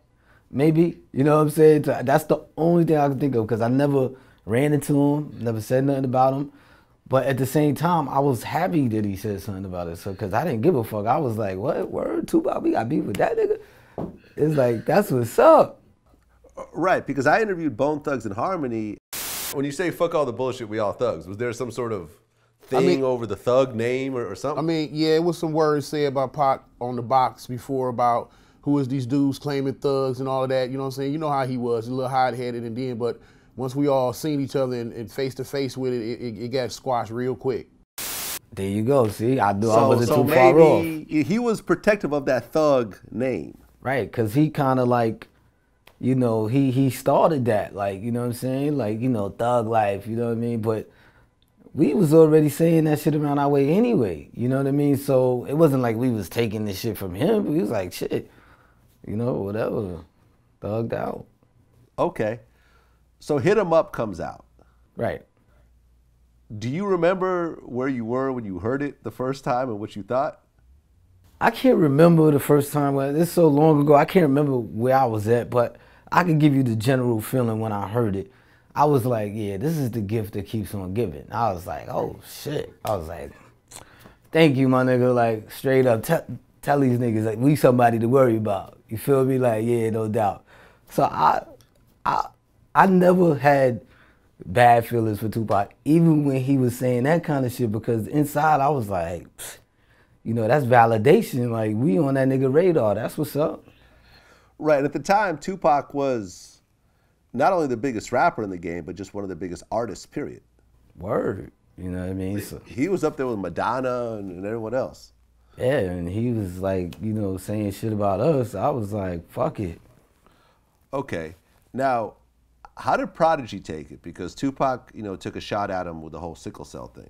Maybe, you know what I'm saying? That's the only thing I could think of because I never ran into him, never said nothing about him. But at the same time, I was happy that he said something about it because I didn't give a fuck. I was like, what? Word? Tupac? We got beef with that nigga? It's like, that's what's up. Right, because I interviewed Bone Thugs and Harmony. When you say fuck all the bullshit, we all thugs, was there some sort of thing over the Thug name or something? I mean, yeah, it was some words said by Pac on the box before about who is these dudes claiming thugs and all of that. You know what I'm saying? You know how he was, a little hot-headed and then, but once we all seen each other and face-to-face with it, it got squashed real quick. There you go, see? I wasn't too far off. He was protective of that Thug name. Right, because he kind of like, you know, he started that, like, you know what I'm saying? Like, you know, thug life, you know what I mean? But we was already saying that shit around our way anyway, you know what I mean? So it wasn't like we was taking this shit from him. We was like, shit, you know, whatever, thugged out. Okay, so Hit 'Em Up comes out. Right. Do you remember where you were when you heard it the first time and what you thought? I can't remember the first time. It's so long ago, I can't remember where I was at, but I can give you the general feeling when I heard it. I was like, yeah, this is the gift that keeps on giving. I was like, oh, shit. I was like, thank you, my nigga. Like, straight up, tell these niggas, like, we somebody to worry about. You feel me? Like, yeah, no doubt. So I never had bad feelings for Tupac, even when he was saying that kind of shit, because inside I was like, you know, that's validation. Like, we on that nigga radar. That's what's up. Right. At the time, Tupac was not only the biggest rapper in the game, but just one of the biggest artists, period. Word. You know what I mean? So, he was up there with Madonna and everyone else. Yeah, and he was like, you know, saying shit about us. I was like, fuck it. Okay. Now, how did Prodigy take it? Because Tupac, you know, took a shot at him with the whole sickle cell thing.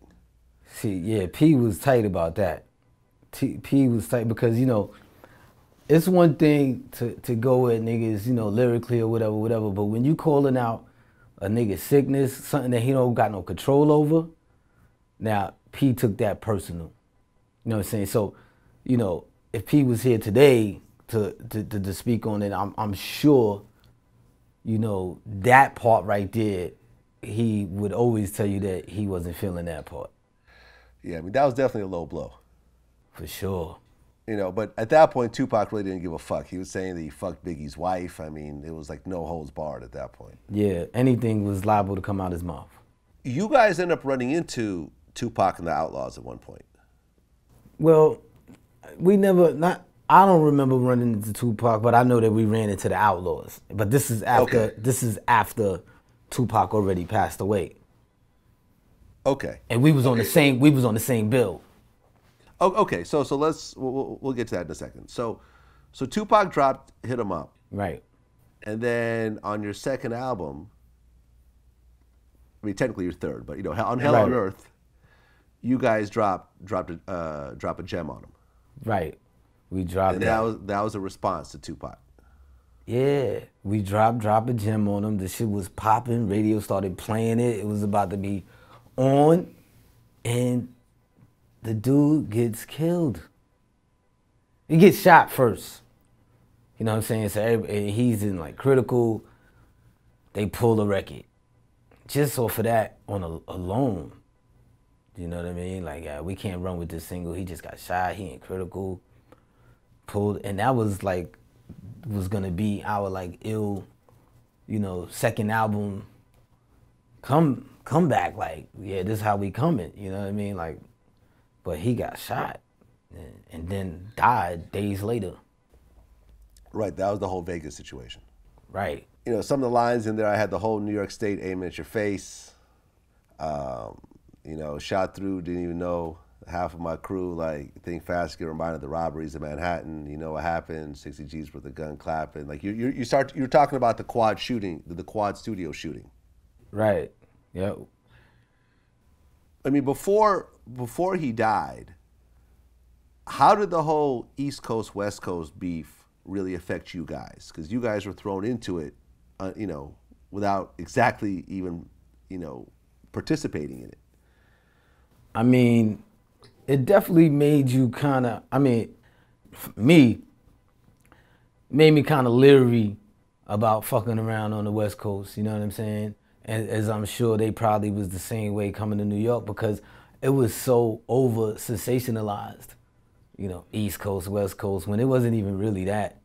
See, yeah, P was tight about that. P was tight because, you know, it's one thing to go at niggas, you know, lyrically or whatever, whatever, but when you calling out a nigga's sickness, something that he don't got no control over, now, P took that personal. You know what I'm saying? So, you know, if P was here today to speak on it, I'm sure, you know, that part right there, he would always tell you that he wasn't feeling that part. Yeah, I mean, that was definitely a low blow. For sure. You know, but at that point, Tupac really didn't give a fuck. He was saying that he fucked Biggie's wife. I mean, it was like no holds barred at that point. Yeah, anything was liable to come out his mouth. You guys end up running into Tupac and the Outlaws at one point. Well, we never, I don't remember running into Tupac, but I know that we ran into the Outlaws. But this is after, okay, this is after Tupac already passed away. Okay. And we was on the same, we was on the same bill. Okay, so let's, we'll get to that in a second. So Tupac dropped Hit 'Em Up. Right. And then on your second album, I mean, technically your third, but, you know, on Hell on Earth, you guys dropped a gem on him. Right. We dropped and that was a response to Tupac. Yeah. We dropped Drop a Gem on him. The shit was popping. Radio started playing it. It was about to be on, and the dude gets killed. He gets shot first. You know what I'm saying? So everybody, he's in like critical. They pull the record. Just off of that on alone. You know what I mean? Like, we can't run with this single. He just got shot. He in critical. Pulled. And that was like, was gonna be our like ill, you know, second album comeback. Like, yeah, this is how we coming. You know what I mean? Like, but he got shot and then died days later. Right, that was the whole Vegas situation. Right. You know, some of the lines in there, I had the whole New York State aiming at your face. You know, shot through, didn't even know half of my crew, like, think fast, get reminded of the robberies in Manhattan. You know what happened, 60 G's worth of gun clapping. Like, you're talking about the quad shooting, the quad studio shooting. Right, yeah. I mean, before he died, how did the whole East Coast, West Coast beef really affect you guys? Because you guys were thrown into it, you know, without exactly even, you know, participating in it. I mean, it definitely made you kind of, I mean, made me kind of leery about fucking around on the West Coast, you know what I'm saying? And as I'm sure they probably was the same way coming to New York, because it was so over-sensationalized, you know, East Coast, West Coast, when it wasn't even really that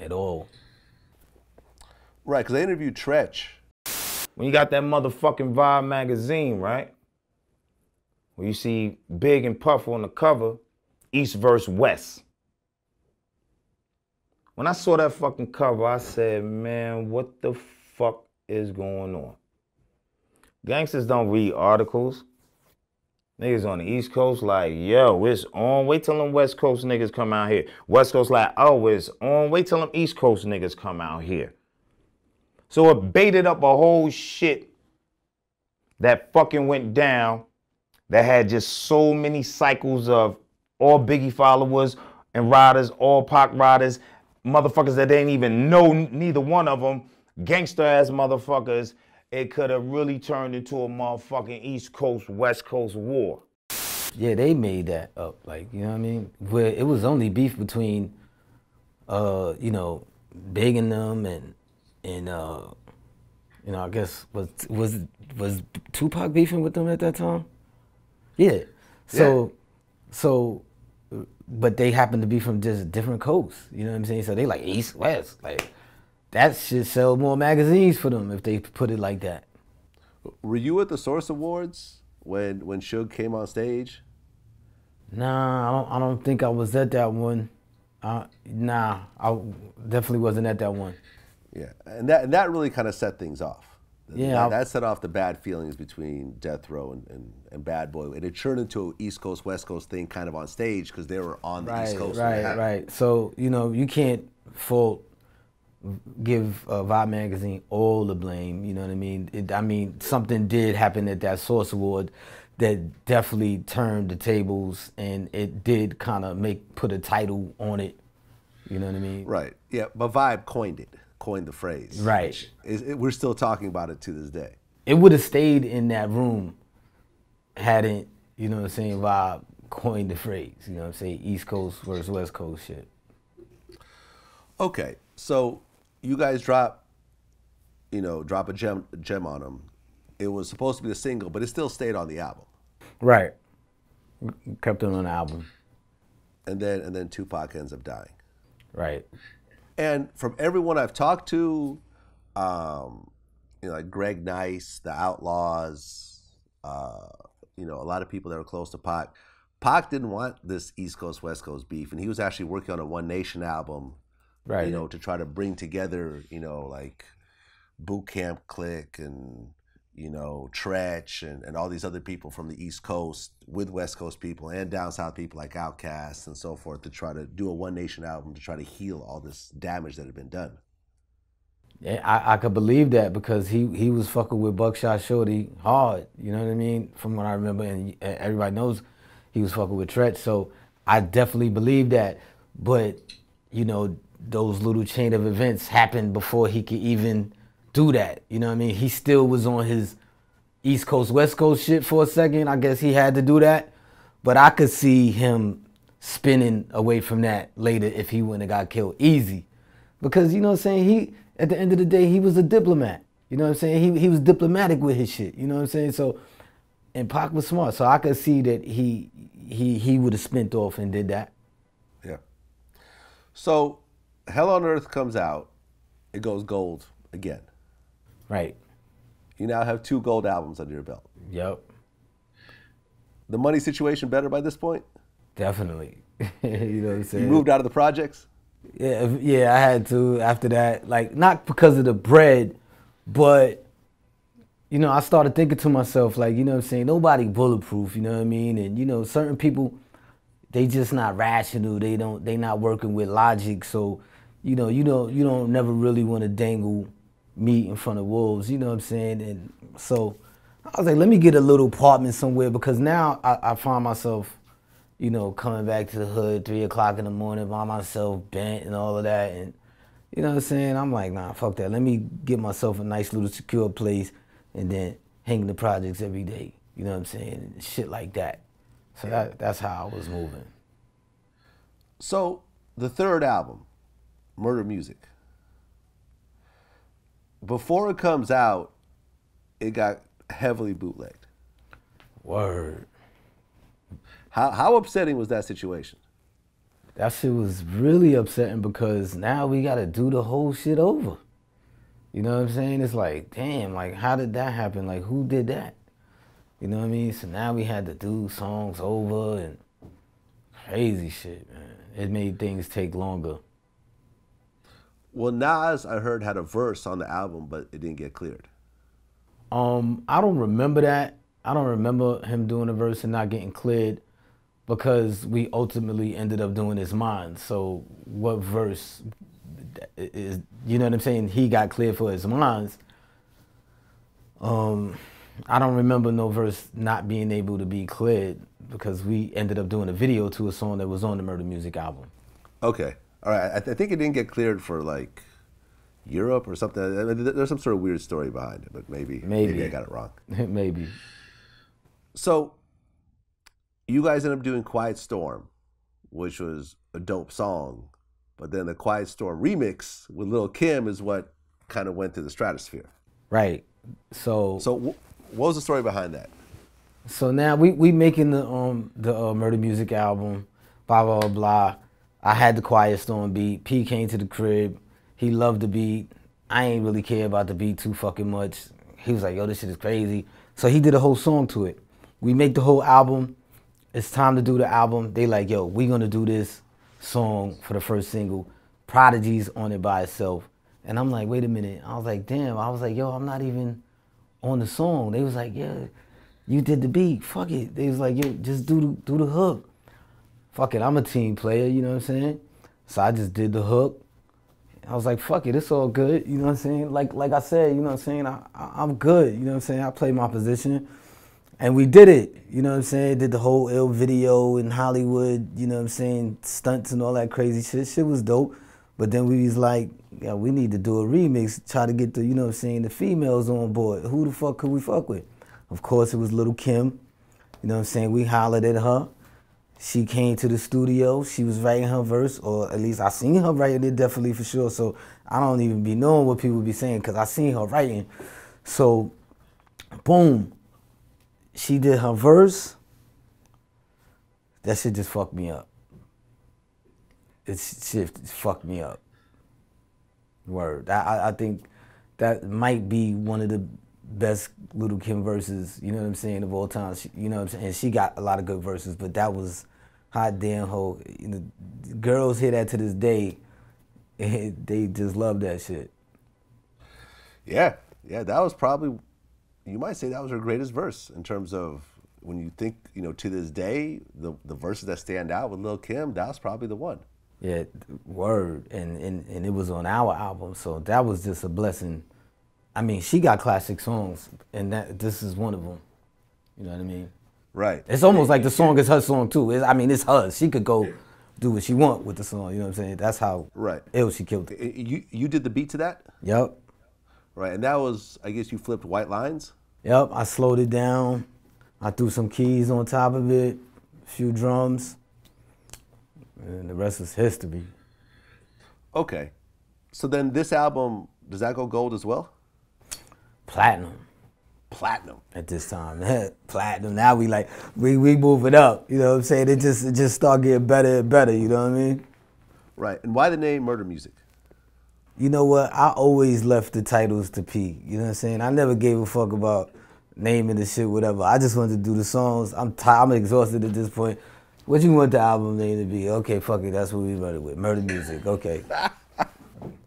at all. Right, because they interviewed Tretch. When you got that motherfucking Vibe magazine, right? When you see Big and Puff on the cover, East versus West. When I saw that fucking cover, I said, man, what the fuck is going on? Gangsters don't read articles. Niggas on the East Coast like, yo, it's on. Wait till them West Coast niggas come out here. West Coast like, oh, it's on. Wait till them East Coast niggas come out here. So it baited up a whole shit that fucking went down that had just so many cycles of all Biggie followers and riders, all Pac riders, motherfuckers that didn't even know neither one of them, gangster-ass motherfuckers. It could have really turned into a motherfucking East Coast, West Coast war. Yeah, they made that up, like, you know what I mean? Where it was only beef between, you know, Big and them and you know, I guess, was Tupac beefing with them at that time? Yeah. So, yeah. So, but they happened to be from just different coasts, you know what I'm saying? So they like East, West, like, that should sell more magazines for them if they put it like that. Were you at the Source Awards when Suge came on stage? Nah, I don't think I was at that one. Nah, I definitely wasn't at that one. Yeah, and that really kind of set things off. Yeah, that set off the bad feelings between Death Row and Bad Boy, and it turned into an East Coast, West Coast thing kind of on stage because they were on the East Coast. Right. So, you know, you can't fault. Give Vibe magazine all the blame, you know what I mean? I mean, something did happen at that Source Award that definitely turned the tables, and it did kind of put a title on it, you know what I mean? Right, yeah, but Vibe coined the phrase. Right. We're still talking about it to this day. It would have stayed in that room hadn't, you know what I'm saying, Vibe coined the phrase, you know what I'm saying, East Coast versus West Coast shit. Okay, so you guys drop a gem on him. It was supposed to be a single, but it still stayed on the album. Right. Kept it on the album. And then Tupac ends up dying. Right. And from everyone I've talked to, you know, like Greg Nice, the Outlaws, you know, a lot of people that were close to Pac. Pac didn't want this East Coast, West Coast beef, and he was actually working on a One Nation album. Right. You know, to try to bring together, you know, like Boot Camp Click and, you know, Tretch and all these other people from the East Coast with West Coast people and down south people like Outkast and so forth to try to do a One Nation album to try to heal all this damage that had been done. Yeah, I could believe that because he was fucking with Buckshot Shorty hard, you know what I mean? From what I remember, and everybody knows he was fucking with Tretch, so I definitely believe that. But, you know, those little chain of events happened before he could even do that. You know what I mean? He still was on his East Coast, West Coast shit for a second. I guess he had to do that. But I could see him spinning away from that later if he wouldn't have got killed easy. Because, you know what I'm saying, he, at the end of the day, he was a diplomat. You know what I'm saying? He was diplomatic with his shit. You know what I'm saying? So, and Pac was smart. So I could see that he would have spent off and did that. Yeah. So, Hell on Earth comes out, it goes gold again. Right. You now have 2 gold albums under your belt. Yep. The money situation better by this point? Definitely. You know what I'm saying? You moved out of the projects? Yeah, I had to after that. Like, not because of the bread, but, you know, I started thinking to myself, like, you know what I'm saying, nobody bulletproof, you know what I mean? And, you know, certain people, they just not rational, they not working with logic, so, you know, you don't never really want to dangle meat in front of wolves, you know what I'm saying? And so I was like, let me get a little apartment somewhere because now I find myself, you know, coming back to the hood 3 o'clock in the morning by myself, bent and all of that. And you know what I'm saying? I'm like, nah, fuck that. Let me get myself a nice little secure place and then hang the projects every day. You know what I'm saying? And shit like that. So that's how I was moving. So the third album, Murder Music. Before it comes out, it got heavily bootlegged. Word. How upsetting was that situation? That shit was really upsetting because now we got to do the whole shit over. You know what I'm saying? It's like, damn, like how did that happen? Like who did that? You know what I mean? So now we had to do songs over and crazy shit, man. It made things take longer. Well, Nas, I heard, had a verse on the album, but it didn't get cleared. I don't remember that. I don't remember him doing a verse and not getting cleared, because we ultimately ended up doing his mind. So what verse is, you know what I'm saying? He got cleared for his minds. I don't remember no verse not being able to be cleared, because we ended up doing a video to a song that was on the Murder Music album. Okay, all right. I think it didn't get cleared for like Europe or something. I mean, there's some sort of weird story behind it, but maybe I got it wrong. Maybe. So you guys ended up doing Quiet Storm, which was a dope song, but then the Quiet Storm remix with Lil' Kim is what kind of went through the stratosphere. Right. So what was the story behind that? So now we making the Murder Music album, blah, blah, blah. I had the Quiet Storm beat. P came to the crib. He loved the beat. I ain't really care about the beat too fucking much. He was like, yo, this shit is crazy. So he did a whole song to it. We make the whole album. It's time to do the album. They like, yo, we gonna do this song for the first single. Prodigy's on it by itself. And I'm like, wait a minute. I was like, damn. I was like, yo, I'm not even on the song. They was like, yeah, you did the beat. Fuck it. They was like, yo, just do the hook. Fuck it. I'm a team player, you know what I'm saying? So I just did the hook. I was like, fuck it. It's all good, you know what I'm saying? Like I said, you know what I'm saying? I'm good, you know what I'm saying? I play my position. And we did it, you know what I'm saying? Did the whole ill video in Hollywood, you know what I'm saying? Stunts and all that crazy shit. Shit was dope. But then we was like, yeah, we need to do a remix, try to get the, you know what I'm saying, the females on board. Who the fuck could we fuck with? Of course, it was Lil' Kim. You know what I'm saying? We hollered at her. She came to the studio. She was writing her verse, or at least I seen her writing it, definitely, for sure. So I don't even be knowing what people be saying, because I seen her writing. So, boom. She did her verse. That shit just fucked me up. It fucked me up. Word. I think that might be one of the best Lil' Kim verses, you know what I'm saying, of all time. She, you know what I'm saying? And she got a lot of good verses, but that was hot damn hoe. You know, girls hear that to this day. They just love that shit. Yeah. Yeah, that was probably, you might say that was her greatest verse in terms of when you think, you know, to this day, the verses that stand out with Lil' Kim, that's probably the one. Yeah, word, and it was on our album, so that was just a blessing. I mean, she got classic songs, and this is one of them. You know what I mean? Right. It's almost like the song is her song too. It's hers. She could go do what she want with the song. You know what I'm saying? That's how ill she killed it. You did the beat to that? Yep. Right, and that was, I guess you flipped White Lines? Yep, I slowed it down. I threw some keys on top of it, a few drums, and the rest is history. Okay. So then this album, does that go gold as well? Platinum. Platinum. At this time. Platinum. Now we move it up. You know what I'm saying? It just start getting better and better, you know what I mean? Right. And why the name Murder Music? You know what? I always left the titles to P. You know what I'm saying? I never gave a fuck about naming the shit, whatever. I just wanted to do the songs. I'm exhausted at this point. What you want the album name to be? Okay, fuck it. That's what we run it with. Murder Music. Okay.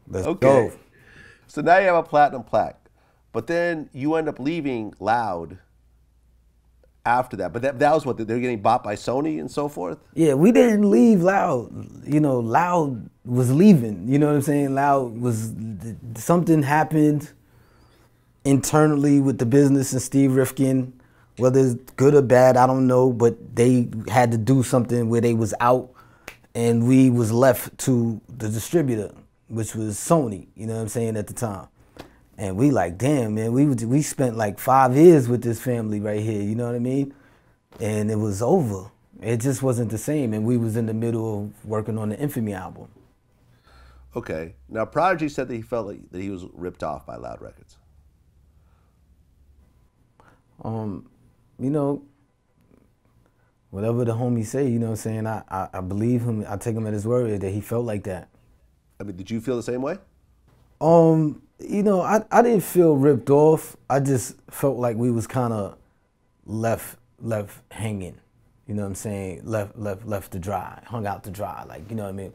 Let's go. So now you have a platinum plaque. But then you end up leaving Loud after that. But that was what, they were getting bought by Sony and so forth? Yeah, we didn't leave Loud. You know, Loud was leaving. You know what I'm saying? Loud was, something happened internally with the business and Steve Rifkin. Whether it's good or bad, I don't know, but they had to do something where they was out and we was left to the distributor, which was Sony, you know what I'm saying, at the time. And we like, damn, man, we spent like 5 years with this family right here, you know what I mean? And it was over. It just wasn't the same, and we was in the middle of working on the Infamy album. Okay. Now, Prodigy said that he felt like that he was ripped off by Loud Records. You know, whatever the homie say, you know what I'm saying, I believe him, I take him at his word that he felt like that. I mean, did you feel the same way? You know, I didn't feel ripped off. I just felt like we was kind of left hanging, you know what I'm saying? Left to dry, hung out to dry, like, you know what I mean?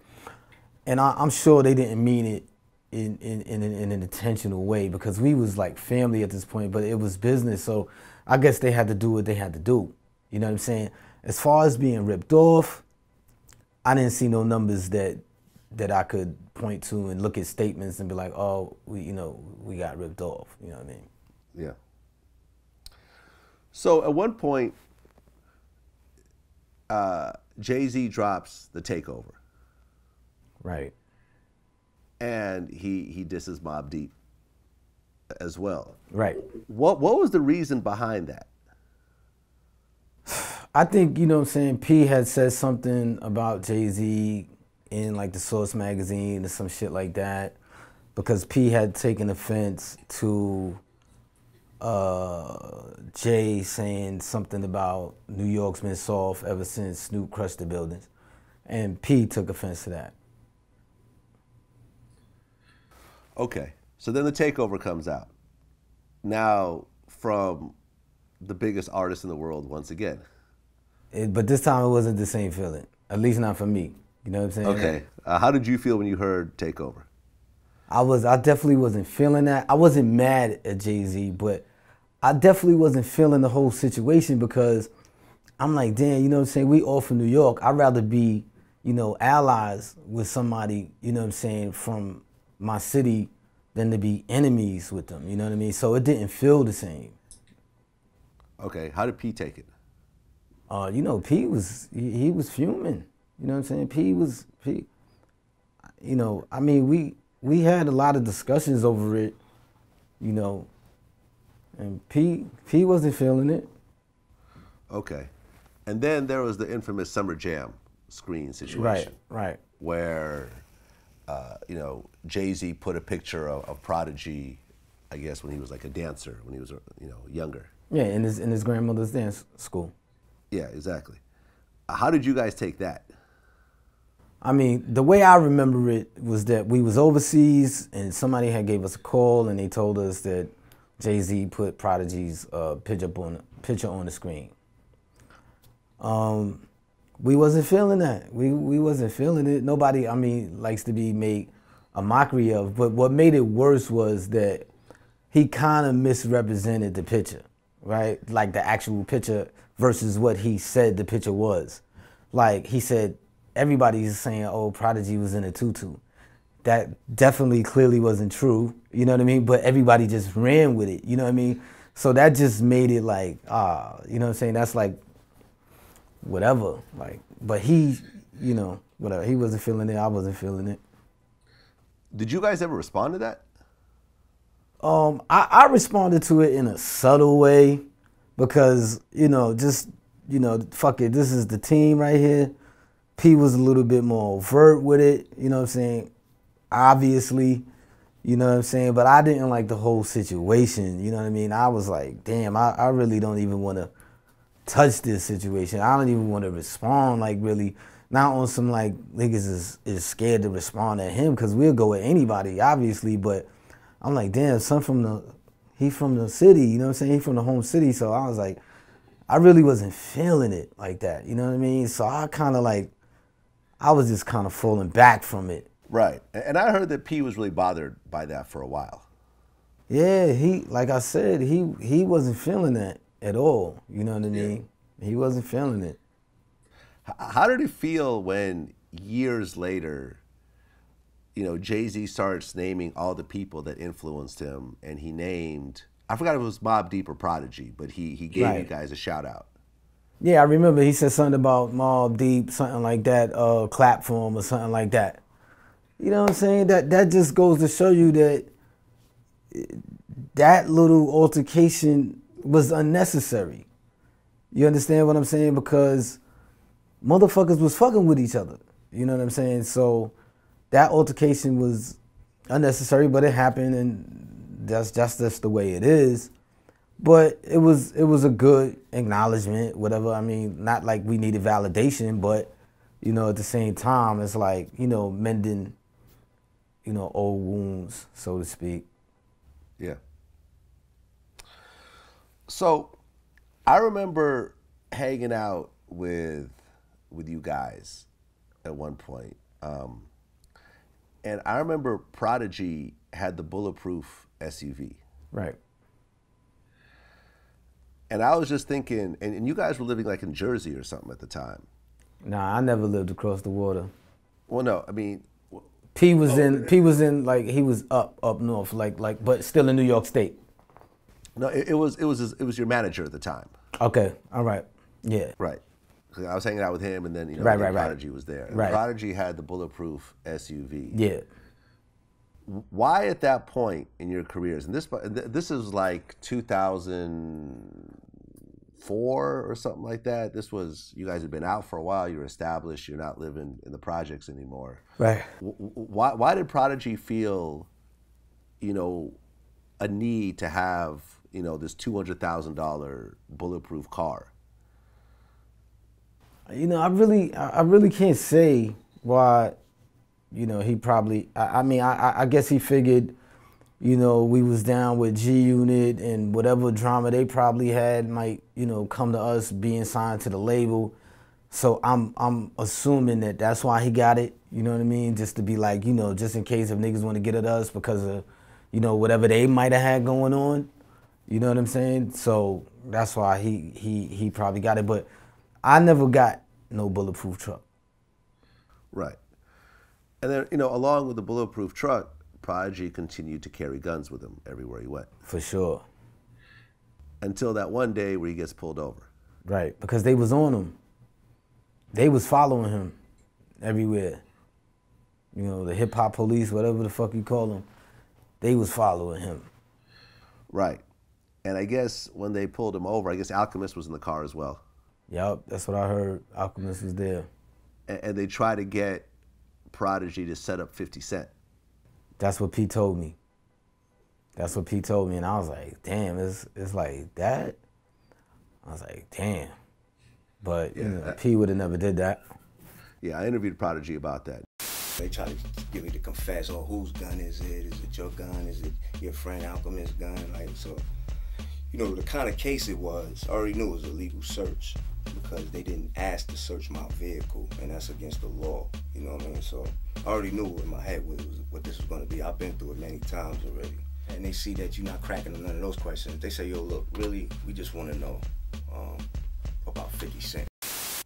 And I'm sure they didn't mean it in an intentional way, because we was like family at this point, but it was business, so I guess they had to do what they had to do, you know what I'm saying? As far as being ripped off, I didn't see no numbers that I could point to and look at statements and be like, oh, we got ripped off, you know what I mean? Yeah. So at one point, Jay-Z drops The Takeover. Right. And he disses Mobb Deep as well. Right. What was the reason behind that? I think, you know what I'm saying, P had said something about Jay-Z in like The Source magazine or some shit like that, because P had taken offense to Jay saying something about New York's been soft ever since Snoop crushed the buildings. And P took offense to that. Okay, so then The Takeover comes out. Now, from the biggest artist in the world once again. But this time it wasn't the same feeling, at least not for me. You know what I'm saying? Okay, how did you feel when you heard Takeover? I definitely wasn't feeling that. I wasn't mad at Jay-Z, but I definitely wasn't feeling the whole situation, because I'm like, damn, you know what I'm saying? We all from New York. I'd rather be, you know, allies with somebody, you know what I'm saying, from my city than to be enemies with them, you know what I mean? So it didn't feel the same. Okay, how did P take it? You know, P was, he was fuming, you know what I'm saying? P, you know, I mean, we had a lot of discussions over it, you know, and P wasn't feeling it. Okay. And then there was the infamous Summer Jam screen situation. Right. Where, you know, Jay-Z put a picture of Prodigy, I guess, when he was like a dancer, when he was, you know, younger. Yeah, in his grandmother's dance school. Yeah, exactly. How did you guys take that? I mean, the way I remember it was that we was overseas and somebody had gave us a call and they told us that Jay-Z put Prodigy's picture on the screen. We wasn't feeling that. We wasn't feeling it. Nobody, I mean, likes to be made a mockery of, but what made it worse was that he kind of misrepresented the picture, right? Like the actual picture versus what he said the picture was. Like he said, everybody's saying, oh, Prodigy was in a tutu. That definitely clearly wasn't true, you know what I mean? But everybody just ran with it, you know what I mean? So that just made it like, you know what I'm saying? That's like, whatever, like, but he, you know, whatever. He wasn't feeling it, I wasn't feeling it. Did you guys ever respond to that? I responded to it in a subtle way because, you know, just, you know, fuck it, this is the team right here. P was a little bit more overt with it, you know what I'm saying? Obviously, you know what I'm saying? But I didn't like the whole situation, you know what I mean? I was like, damn, I really don't even want to touch this situation. I don't even want to respond, like, really. Not on some, like, niggas is scared to respond at him, because we'll go at anybody, obviously, but I'm like, damn, son from the city, you know what I'm saying? He from the home city, so I was like, I really wasn't feeling it like that, you know what I mean? So I kind of, like, I was just kind of falling back from it. Right, and I heard that P was really bothered by that for a while. Yeah, he, like I said, he wasn't feeling that at all, you know what I mean? Yeah. He wasn't feeling it. How did it feel when years later, you know, Jay-Z starts naming all the people that influenced him, and he named, I forgot if it was Mobb Deep or Prodigy, but he gave you guys a shout out. Yeah, I remember he said something about Mobb Deep, something like that, clap for him or something like that. You know what I'm saying? That just goes to show you that that little altercation was unnecessary. You understand what I'm saying? Because motherfuckers was fucking with each other. You know what I'm saying? So that altercation was unnecessary, but it happened, and that's the way it is. But it was a good acknowledgement, whatever. I mean, not like we needed validation, but, you know, at the same time, it's like, you know, mending, you know, old wounds, so to speak. Yeah. So I remember hanging out with you guys at one point. And I remember Prodigy had the bulletproof SUV. Right. And I was just thinking, and you guys were living like in Jersey or something at the time. Nah, I never lived across the water. Well, no, I mean. P was in like, he was up north, like, but still in New York State. No, it was your manager at the time. Okay, all right, yeah. Right, I was hanging out with him, and then, you know, Prodigy was there. Right. Prodigy had the bulletproof SUV. Yeah. Why at that point in your careers, and this is like 2004 or something like that. This was, you guys had been out for a while. You were established. You're not living in the projects anymore. Right. Why did Prodigy feel, you know, a need to have, you know, this $200,000 bulletproof car? You know, I really can't say why. You know, he probably, I mean, I guess he figured, you know, we was down with G-Unit and whatever drama they probably had might, you know, come to us being signed to the label. So I'm assuming that that's why he got it, you know what I mean? Just to be like, you know, just in case if niggas want to get at us because of, you know, whatever they might have had going on, you know what I'm saying? So that's why he probably got it. But I never got no bulletproof truck. Right. And then, you know, along with the bulletproof truck, Prodigy continued to carry guns with him everywhere he went. For sure. Until that one day where he gets pulled over. Right, because they was on him. They was following him everywhere. You know, the hip-hop police, whatever the fuck you call them, they was following him. Right. And I guess when they pulled him over, I guess Alchemist was in the car as well. Yup, that's what I heard. Alchemist was there. And they tried to get Prodigy to set up 50 Cent. That's what P told me. That's what P told me, and I was like, damn, it's like that? I was like, damn. But yeah, you know, P would have never did that. Yeah, I interviewed Prodigy about that. They try to get me to confess on whose gun is it? Is it your gun? Is it your friend Alchemist's gun? Like, so, you know, the kind of case it was, I already knew it was a legal search, because they didn't ask to search my vehicle, and that's against the law, you know what I mean? So I already knew in my head what this was gonna be. I've been through it many times already. And they see that you're not cracking them none of those questions. They say, yo, look, really, we just wanna know about 50 Cent.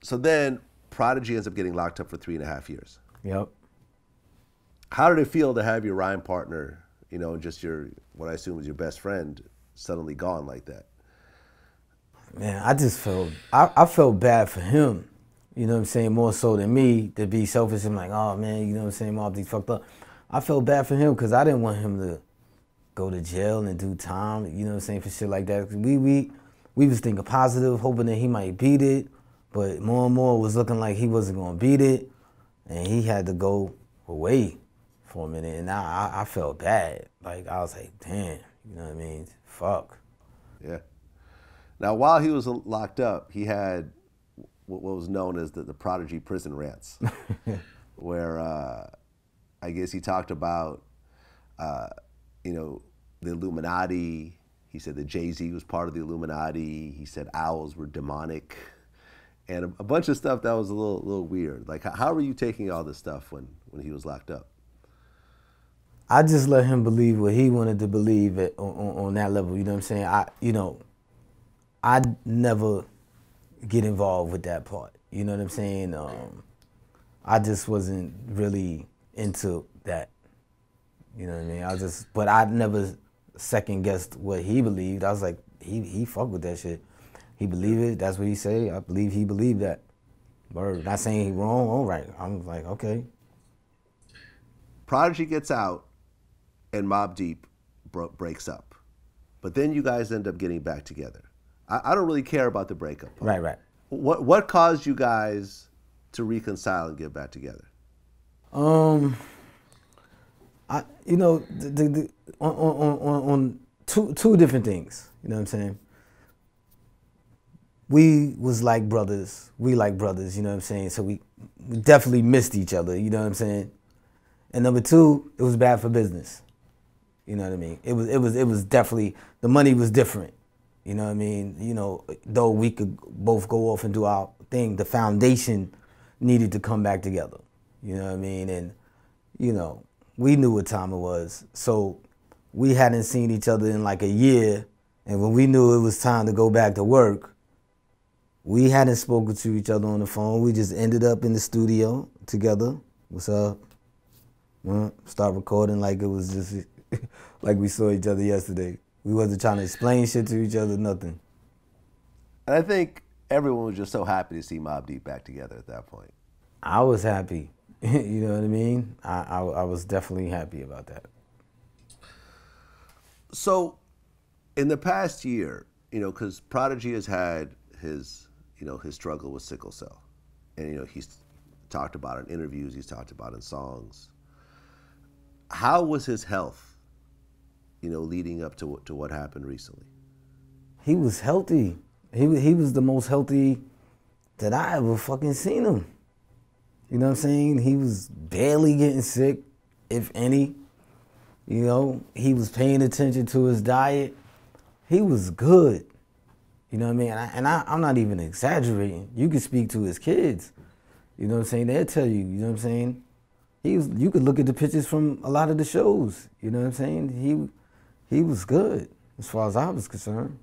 So then Prodigy ends up getting locked up for 3.5 years. Yep. How did it feel to have your rhyme partner, you know, and just your, what I assume was your best friend, suddenly gone like that? Man, I just felt, I felt bad for him, you know what I'm saying, more so than me, to be selfish and like, oh man, you know what I'm saying, Mobb Deep fucked up. I felt bad for him because I didn't want him to go to jail and do time, you know what I'm saying, for shit like that. We was thinking positive, hoping that he might beat it, but more and more it was looking like he wasn't gonna beat it, and he had to go away for a minute, and I felt bad. Like, I was like, damn, you know what I mean, fuck. Yeah. Now, while he was locked up, he had what was known as the Prodigy prison rants, where I guess he talked about, you know, the Illuminati. He said that Jay-Z was part of the Illuminati. He said owls were demonic, and a bunch of stuff that was a little weird. Like, how were you taking all this stuff when he was locked up? I just let him believe what he wanted to believe at, on that level. You know what I'm saying? I never get involved with that part. You know what I'm saying? I just wasn't really into that. You know what I mean? But I never second guessed what he believed. I was like, he fucked with that shit. He believed it, that's what he said. I believe he believed that. Word. Not saying he wrong, all right. I'm like, okay. Prodigy gets out and Mobb Deep breaks up. But then you guys end up getting back together. I don't really care about the breakup part. Right, right. What caused you guys to reconcile and get back together? You know, on two different things. You know what I'm saying? We was like brothers. We like brothers. You know what I'm saying? So we definitely missed each other. You know what I'm saying? And number two, it was bad for business. You know what I mean? It was definitely, the money was different. You know what I mean? You know, though we could both go off and do our thing, the foundation needed to come back together. You know what I mean? And, you know, we knew what time it was. So we hadn't seen each other in like a year. And when we knew it was time to go back to work, we hadn't spoken to each other on the phone. We just ended up in the studio together. What's up? Start recording like it was just like we saw each other yesterday. We wasn't trying to explain shit to each other, nothing. And I think everyone was just so happy to see Mobb Deep back together at that point. I was happy. You know what I mean? I was definitely happy about that. So, in the past year, you know, because Prodigy has had his, you know, his struggle with sickle cell. And, you know, he's talked about it in interviews, he's talked about it in songs. How was his health, you know, leading up to what happened recently? He was healthy. He was the most healthy that I ever fucking seen him. You know what I'm saying? He was barely getting sick, if any. You know, he was paying attention to his diet. He was good. You know what I mean? And I'm not even exaggerating. You can speak to his kids. You know what I'm saying? They'll tell you. You know what I'm saying? He was, you could look at the pictures from a lot of the shows. You know what I'm saying? He was good as far as I was concerned.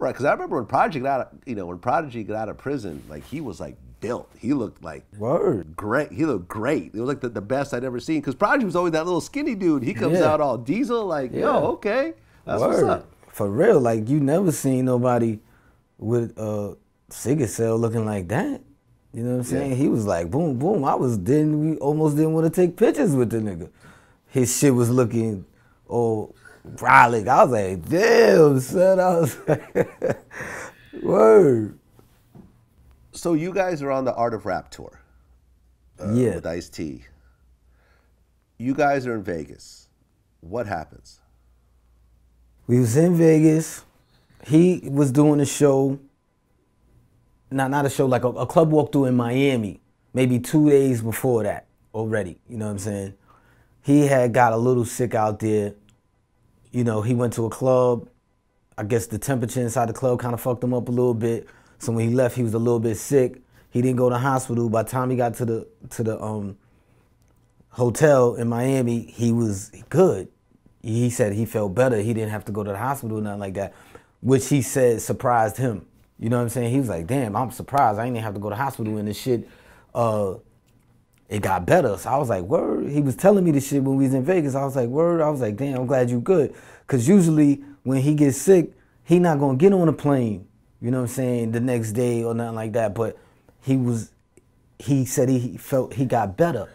Right, because I remember when Prodigy got out of, you know, when Prodigy got out of prison, like he was like built. He looked like word great. He looked great. It was like the best I'd ever seen. Because Prodigy was always that little skinny dude. He comes out all diesel, like yo, okay, that's what's up. For real, like you never seen nobody with a sickle cell looking like that. You know what I'm saying? Yeah. He was like boom, boom. We almost didn't want to take pictures with the nigga. His shit was looking all brolic. I was like, damn, son. I was like, word. So you guys are on the Art of Rap tour with Ice-T. You guys are in Vegas. What happens? We was in Vegas. He was doing a show. Not a show, like a club walkthrough in Miami, maybe 2 days before that already. You know what I'm saying? He had got a little sick out there. You know, he went to a club. I guess the temperature inside the club kind of fucked him up a little bit. So when he left, he was a little bit sick. He didn't go to the hospital. By the time he got to the hotel in Miami, he was good. He said he felt better. He didn't have to go to the hospital or nothing like that, which he said surprised him. You know what I'm saying? He was like, damn, I'm surprised. I didn't have to go to the hospital and this shit, it got better. So I was like, word. He was telling me this shit when we was in Vegas. I was like, word. I was like, damn, I'm glad you good. Because usually when he gets sick, he not going to get on a plane, you know what I'm saying, the next day or nothing like that. But he said he felt he got better.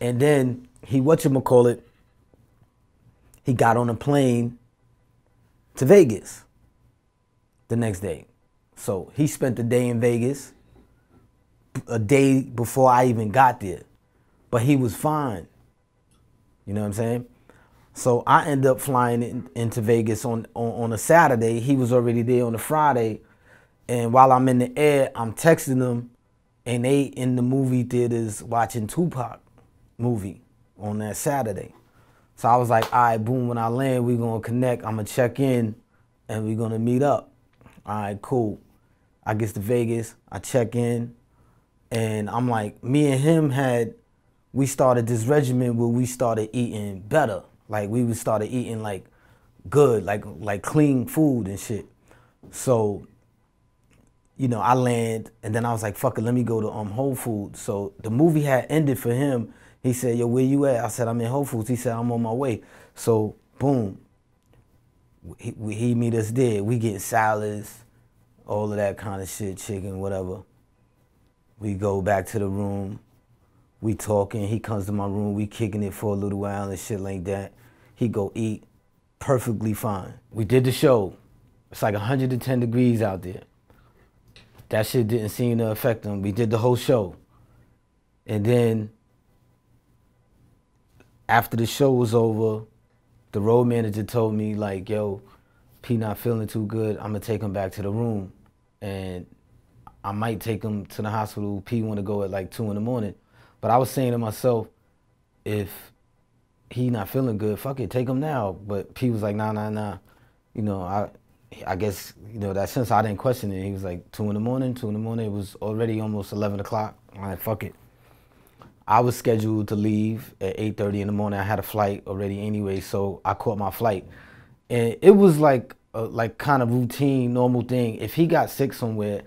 And then he, whatchamacallit, he got on a plane to Vegas the next day. So he spent the day in Vegas, a day before I even got there. But he was fine. You know what I'm saying? So I end up flying into Vegas on a Saturday. He was already there on a Friday. And while I'm in the air, I'm texting them. And they in the movie theaters watching Tupac movie on that Saturday. So I was like, all right, boom, when I land, we're going to connect. I'm going to check in and we're going to meet up. All right, cool. I get to Vegas, I check in, and I'm like, me and him we started this regimen where we started eating better. Like, we started eating, like, good, like clean food and shit. So, you know, I land, and then I was like, fuck it, let me go to Whole Foods. So the movie had ended for him. He said, yo, where you at? I said, I'm in Whole Foods. He said, I'm on my way. So, boom. He meet us there. We get salads, all of that kind of shit, chicken, whatever. We go back to the room. We talking. He comes to my room. We kicking it for a little while and shit like that. He go eat. Perfectly fine. We did the show. It's like 110 degrees out there. That shit didn't seem to affect him. We did the whole show. And then after the show was over, the road manager told me, like, yo, P not feeling too good. I'm going to take him back to the room. And I might take him to the hospital. P want to go at like 2 in the morning. But I was saying to myself, if he not feeling good, fuck it, take him now. But P was like, nah, nah, nah. You know, I I guess, you know, that since I didn't question it, he was like 2 in the morning. It was already almost 11 o'clock. I'm like, fuck it. I was scheduled to leave at 8:30 in the morning. I had a flight already anyway, so I caught my flight. And it was like a, like kind of routine, normal thing. If he got sick somewhere,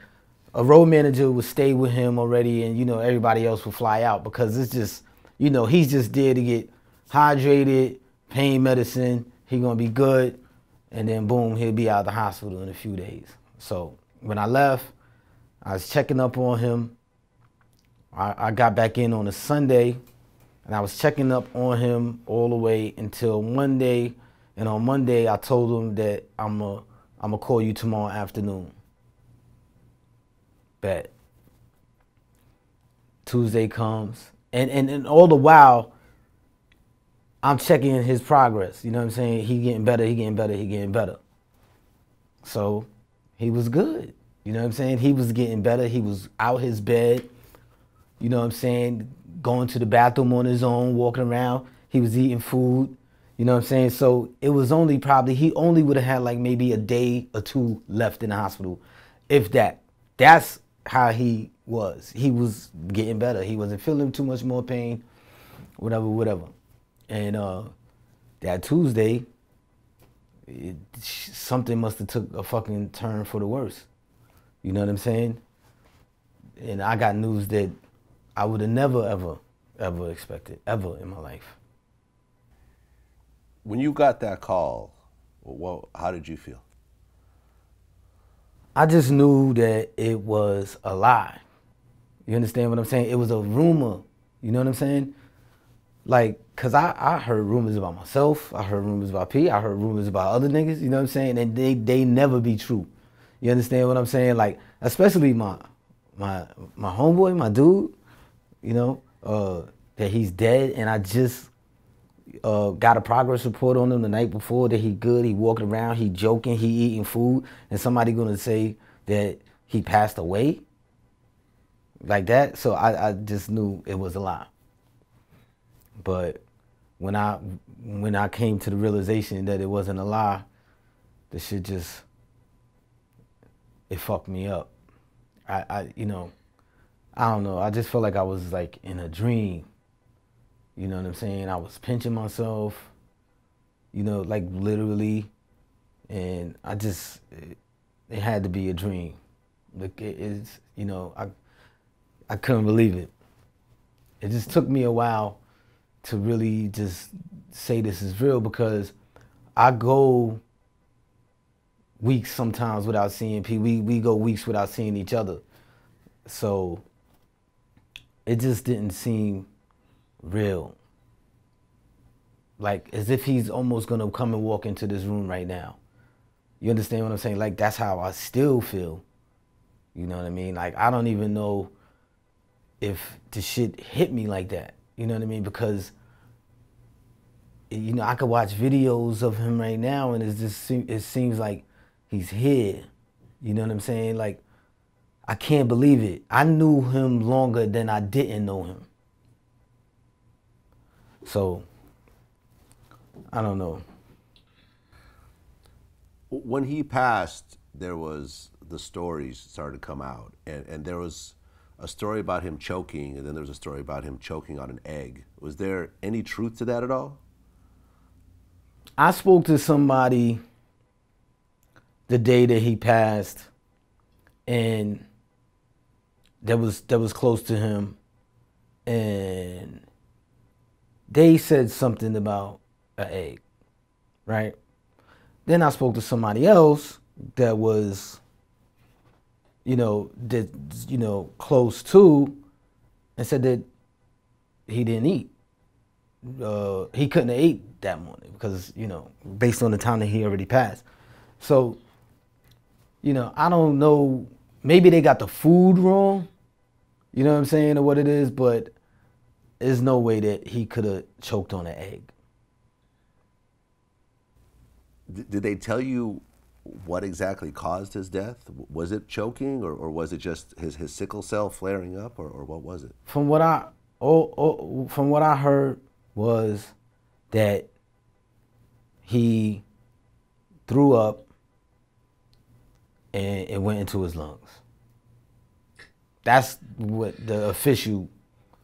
a road manager would stay with him already, and, you know, everybody else would fly out because it's just, you know, he's just there to get hydrated, pain medicine, he gonna be good. And then boom, he'll be out of the hospital in a few days. So when I left, I was checking up on him. I got back in on a Sunday, and I was checking up on him all the way until Monday. And on Monday, I told him that I'ma call you tomorrow afternoon. Bet. Tuesday comes, and all the while, I'm checking his progress, you know what I'm saying? He getting better, he getting better, he getting better. So he was good, you know what I'm saying? He was getting better, he was out his bed, you know what I'm saying? Going to the bathroom on his own, walking around, he was eating food, you know what I'm saying? So it was only probably, he only would have had like maybe a day or two left in the hospital, if that. That's how he was. He was getting better, he wasn't feeling too much more pain, whatever, whatever. And that Tuesday, something must have took a fucking turn for the worse. You know what I'm saying? And I got news that I would have never, ever, ever expected, ever in my life. When you got that call, well, how did you feel? I just knew that it was a lie. You understand what I'm saying? It was a rumor. You know what I'm saying? Like, cause I heard rumors about myself, I heard rumors about P, I heard rumors about other niggas, you know what I'm saying? And they never be true. You understand what I'm saying? Like, especially my homeboy, my dude, you know, that he's dead, and I just got a progress report on him the night before that he good, he walking around, he joking, he eating food, and somebody gonna say that he passed away like that. So I just knew it was a lie. But when I came to the realization that it wasn't a lie, the shit just, it fucked me up. You know, I don't know. I just felt like I was like in a dream. You know what I'm saying? I was pinching myself, you know, like literally. And I just, it had to be a dream. Like it's, you know, I couldn't believe it. It just took me a while to really just say this is real, because I go weeks sometimes without seeing P. We go weeks without seeing each other. So it just didn't seem real. Like, as if he's almost gonna come and walk into this room right now. You understand what I'm saying? Like, that's how I still feel. You know what I mean? Like, I don't even know if the shit hit me like that. You know what I mean? Because, you know, I could watch videos of him right now, and it's just, it seems like he's here. You know what I'm saying? Like, I can't believe it. I knew him longer than I didn't know him. So, I don't know. When he passed, there was, the stories started to come out, and there was a story about him choking, and then there was a story about him choking on an egg. Was there any truth to that at all? I spoke to somebody the day that he passed, and that was close to him, and they said something about an egg, right? Then I spoke to somebody else that was, you know, that, you know, close to, and said that he didn't eat. He couldn't have ate that morning because, you know, based on the time that he already passed. So, you know, I don't know, maybe they got the food wrong, you know what I'm saying, or what it is, but there's no way that he could have choked on an egg. Did they tell you what exactly caused his death? Was it choking, or was it just his sickle cell flaring up, or what was it? From what I from what I heard was that he threw up and it went into his lungs. That's what the official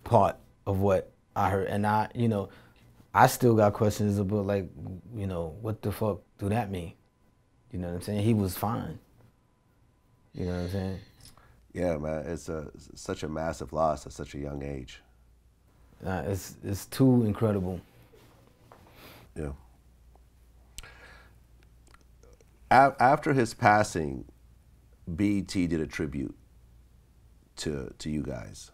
part of what I heard. And I, you know, I still got questions about, like, you know, what the fuck do that mean? You know what I'm saying? He was fine. You know what I'm saying? Yeah, man, it's a such a massive loss at such a young age. It's too incredible. Yeah. After his passing, BET did a tribute to you guys.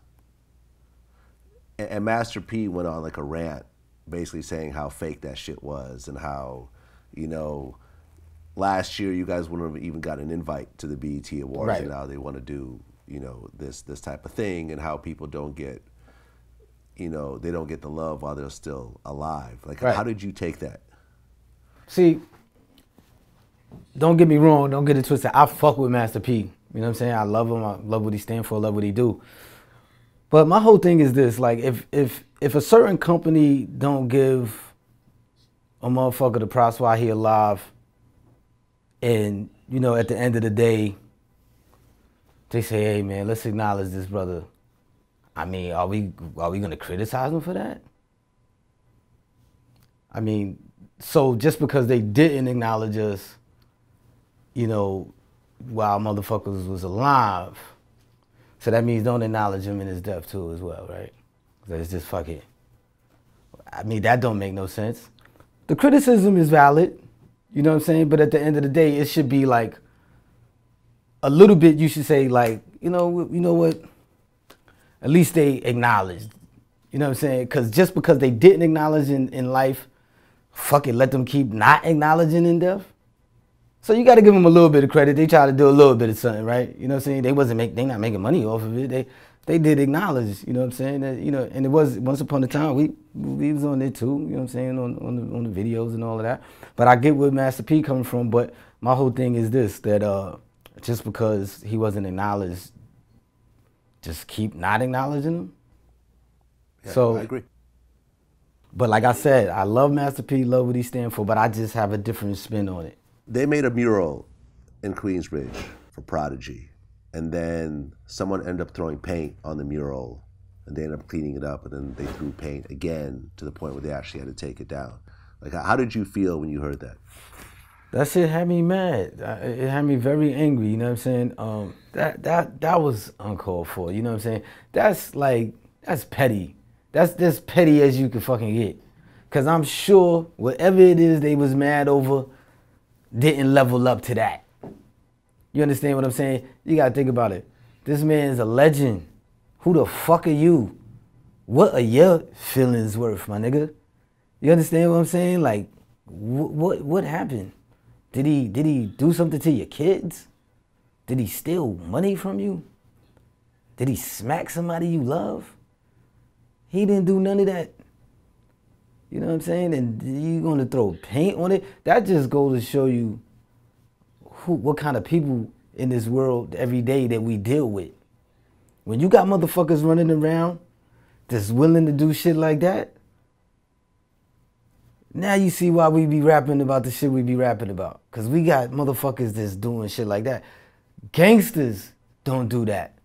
And Master P went on like a rant, basically saying how fake that shit was and how, you know, last year you guys wouldn't have even got an invite to the BET Awards, right, and now they want to do, you know, this type of thing, and how people don't get, you know, they don't get the love while they're still alive. Like, right, how did you take that? See, don't get me wrong, don't get it twisted. I fuck with Master P. You know what I'm saying? I love him. I love what he stands for. I love what he do. But my whole thing is this: like, if a certain company don't give a motherfucker the props while he alive, and, you know, at the end of the day, they say, "Hey, man, let's acknowledge this brother." I mean, are we gonna criticize him for that? I mean, so just because they didn't acknowledge us, you know, while motherfuckers was alive, so that means don't acknowledge him in his death too as well, right? Because it's just fuck it. I mean, that don't make no sense. The criticism is valid, you know what I'm saying? But at the end of the day, it should be like a little bit, you should say like, you know what? At least they acknowledged, you know what I'm saying? Because just because they didn't acknowledge in life, fuck it, let them keep not acknowledging in death. So you got to give them a little bit of credit. They try to do a little bit of something, right? You know what I'm saying? They not making money off of it. They did acknowledge, you know what I'm saying? That, you know, and it was once upon a time we was on there too, you know what I'm saying? On the videos and all of that. But I get where Master P coming from. But my whole thing is this: that just because he wasn't acknowledged, just keep not acknowledging him. Yeah, so I agree. But like I said, I love Master P, love what he stands for, but I just have a different spin on it. They made a mural in Queensbridge for Prodigy, and then someone ended up throwing paint on the mural, and they ended up cleaning it up, and then they threw paint again to the point where they actually had to take it down. Like, how did you feel when you heard that? That shit had me mad. It had me very angry, you know what I'm saying? That was uncalled for, you know what I'm saying? That's like, that's petty. That's as petty as you can fucking get. Because I'm sure whatever it is they was mad over didn't level up to that. You understand what I'm saying? You gotta think about it. This man is a legend. Who the fuck are you? What are your feelings worth, my nigga? You understand what I'm saying? Like, what happened? Did he do something to your kids? Did he steal money from you? Did he smack somebody you love? He didn't do none of that. You know what I'm saying? And you're gonna throw paint on it? That just goes to show you what kind of people in this world every day that we deal with. When you got motherfuckers running around that's willing to do shit like that, now you see why we be rapping about the shit we be rapping about. Because we got motherfuckers that's doing shit like that. Gangsters don't do that.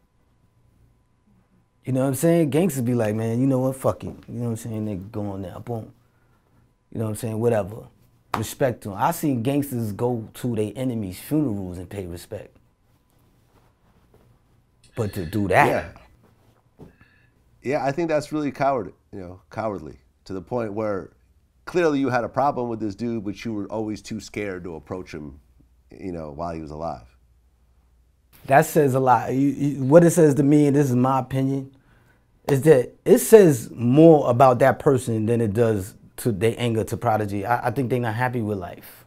You know what I'm saying? Gangsters be like, man, you know what, fuck it. You know what I'm saying? They go on there, boom. You know what I'm saying? Whatever. Respect to them. I seen gangsters go to their enemies' funerals and pay respect. But to do that. Yeah, I think that's really cowardly. To the point where clearly you had a problem with this dude, but you were always too scared to approach him, you know, while he was alive. That says a lot. What it says to me, and this is my opinion, is that it says more about that person than it does to their anger to Prodigy. I think they're not happy with life.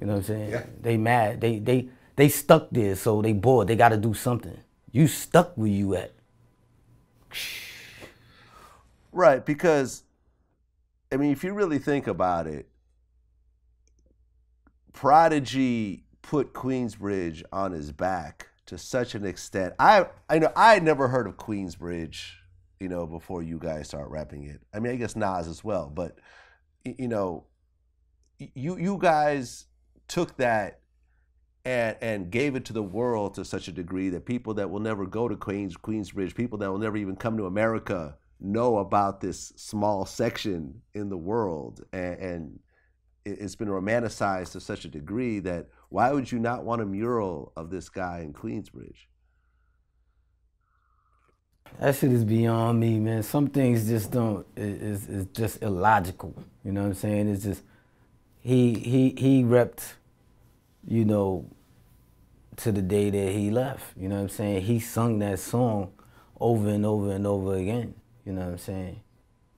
You know what I'm saying? Yeah. They mad. They stuck there, so they bored. They got to do something. You stuck where you at. Right, because, I mean, if you really think about it, Prodigy put Queensbridge on his back to such an extent. I know I had never heard of Queensbridge, you know, before you guys start rapping it. I mean, I guess Nas as well, but you know, you guys took that and gave it to the world to such a degree that people that will never go to Queensbridge, people that will never even come to America know about this small section in the world. And it's been romanticized to such a degree that why would you not want a mural of this guy in Queensbridge? That shit is beyond me, man. Some things just don't, it's just illogical. You know what I'm saying? It's just, he repped, you know, to the day that he left. You know what I'm saying? He sung that song over and over and over again. You know what I'm saying?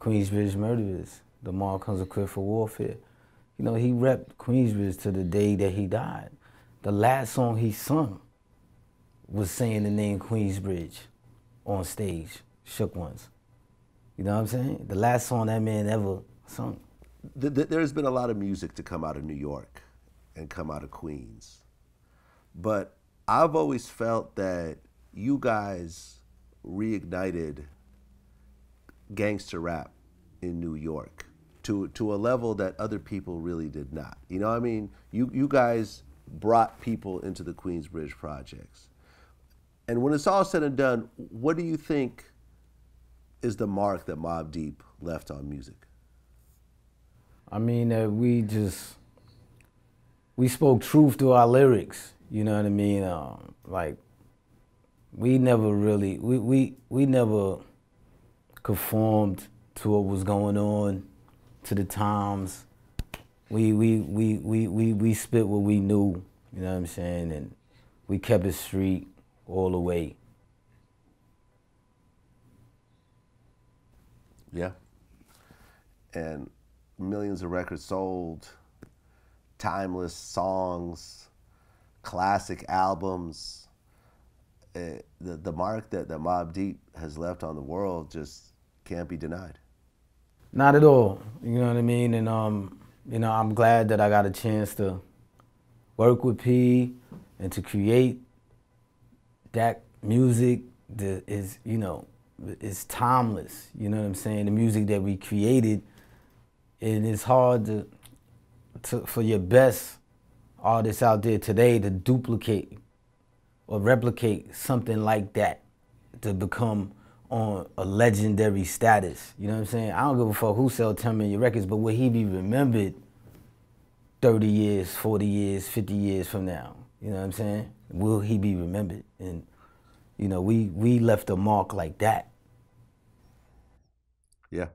Queensbridge Murderers, the Mall Comes Equipped for Warfare. You know, he repped Queensbridge to the day that he died. The last song he sung was saying the name Queensbridge on stage, Shook Ones. You know what I'm saying? The last song that man ever sung. There's been a lot of music to come out of New York and come out of Queens. But I've always felt that you guys reignited gangster rap in New York to a level that other people really did not. You know what I mean? You guys brought people into the Queensbridge projects. And when it's all said and done, what do you think is the mark that Mobb Deep left on music? I mean, we spoke truth to our lyrics, you know what I mean? Like, we never conformed to what was going on, to the times. We spit what we knew, you know what I'm saying? And we kept it street all the way. Yeah. And millions of records sold, timeless songs, classic albums. The mark that Mobb Deep has left on the world just can't be denied. Not at all, you know what I mean? And, you know, I'm glad that I got a chance to work with P and to create that music that is, you know, is timeless, you know what I'm saying? The music that we created, and it's hard for your best artists out there today to duplicate or replicate something like that to become on a legendary status. You know what I'm saying? I don't give a fuck who sell 10 million records, but will he be remembered 30 years, 40 years, 50 years from now? You know what I'm saying? Will he be remembered? And, you know, we left a mark like that. Yeah.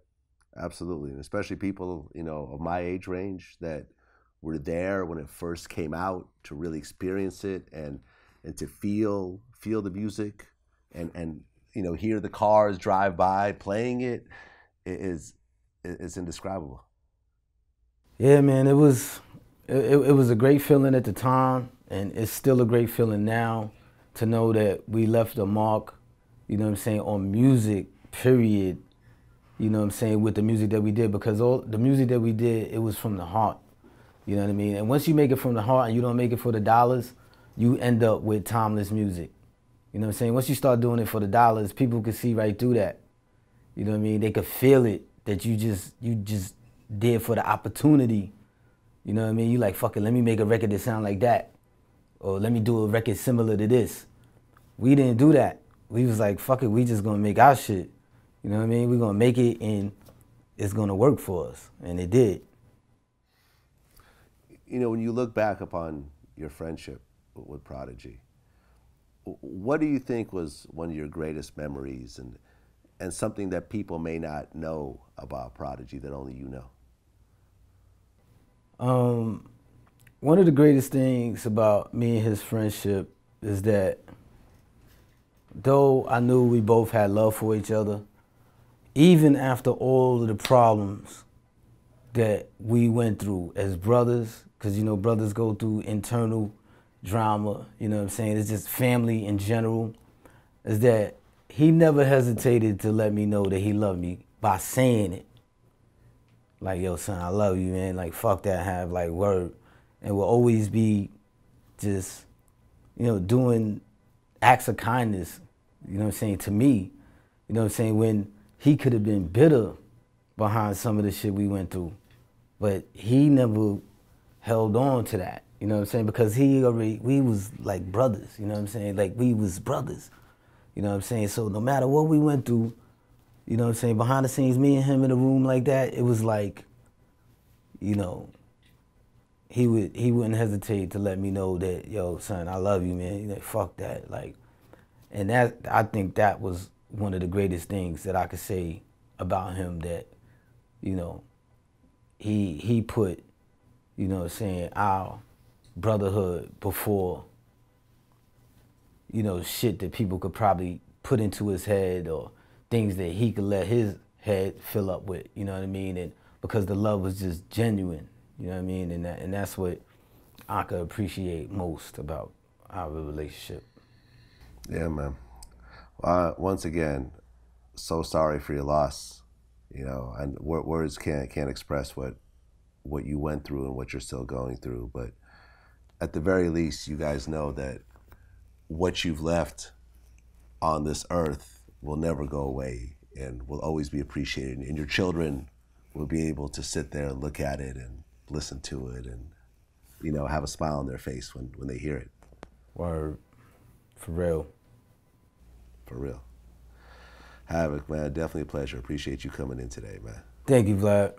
Absolutely, and especially people, you know, of my age range that were there when it first came out to really experience it and to feel the music and you know, hear the cars drive by playing it. It's indescribable. Yeah, man, it was a great feeling at the time, and it's still a great feeling now to know that we left a mark, you know what I'm saying, on music, period. You know what I'm saying, with the music that we did, because all the music that we did, it was from the heart. You know what I mean? And once you make it from the heart and you don't make it for the dollars, you end up with timeless music. You know what I'm saying? Once you start doing it for the dollars, people can see right through that. You know what I mean? They could feel it, that you just did for the opportunity. You know what I mean? You like, fuck it, let me make a record that sound like that. Or let me do a record similar to this. We didn't do that. We was like, fuck it, we just gonna make our shit. You know what I mean? We're going to make it, and it's going to work for us. And it did. You know, when you look back upon your friendship with Prodigy, what do you think was one of your greatest memories and something that people may not know about Prodigy that only you know? One of the greatest things about me and his friendship is that though I knew we both had love for each other, even after all of the problems that we went through as brothers, because, you know, brothers go through internal drama, you know what I'm saying? It's just family in general, is that he never hesitated to let me know that he loved me by saying it. Like, yo, son, I love you, man. Like, fuck that, have, like, word. And we'll always be just, you know, doing acts of kindness, you know what I'm saying, to me. You know what I'm saying? When he could have been bitter behind some of the shit we went through, but he never held on to that. You know what I'm saying? Because he already, we was like brothers, you know what I'm saying? Like we was brothers, you know what I'm saying? So no matter what we went through, you know what I'm saying? Behind the scenes, me and him in a room like that, it was like, you know, he wouldn't hesitate to let me know that, yo, son, I love you, man. Like, fuck that, like, and that, I think that was one of the greatest things that I could say about him, that, you know, he put, you know what I'm saying, our brotherhood before, you know, shit that people could probably put into his head or things that he could let his head fill up with, you know what I mean? And because the love was just genuine, you know what I mean? And that's what I could appreciate most about our relationship. Yeah, man. Once again, so sorry for your loss, you know, and words can't express what you went through and what you're still going through, but at the very least, you guys know that what you've left on this earth will never go away and will always be appreciated, and your children will be able to sit there and look at it and listen to it and, you know, have a smile on their face when they hear it. Word. For real. For real. Havoc, man, definitely a pleasure. Appreciate you coming in today, man. Thank you, Vlad.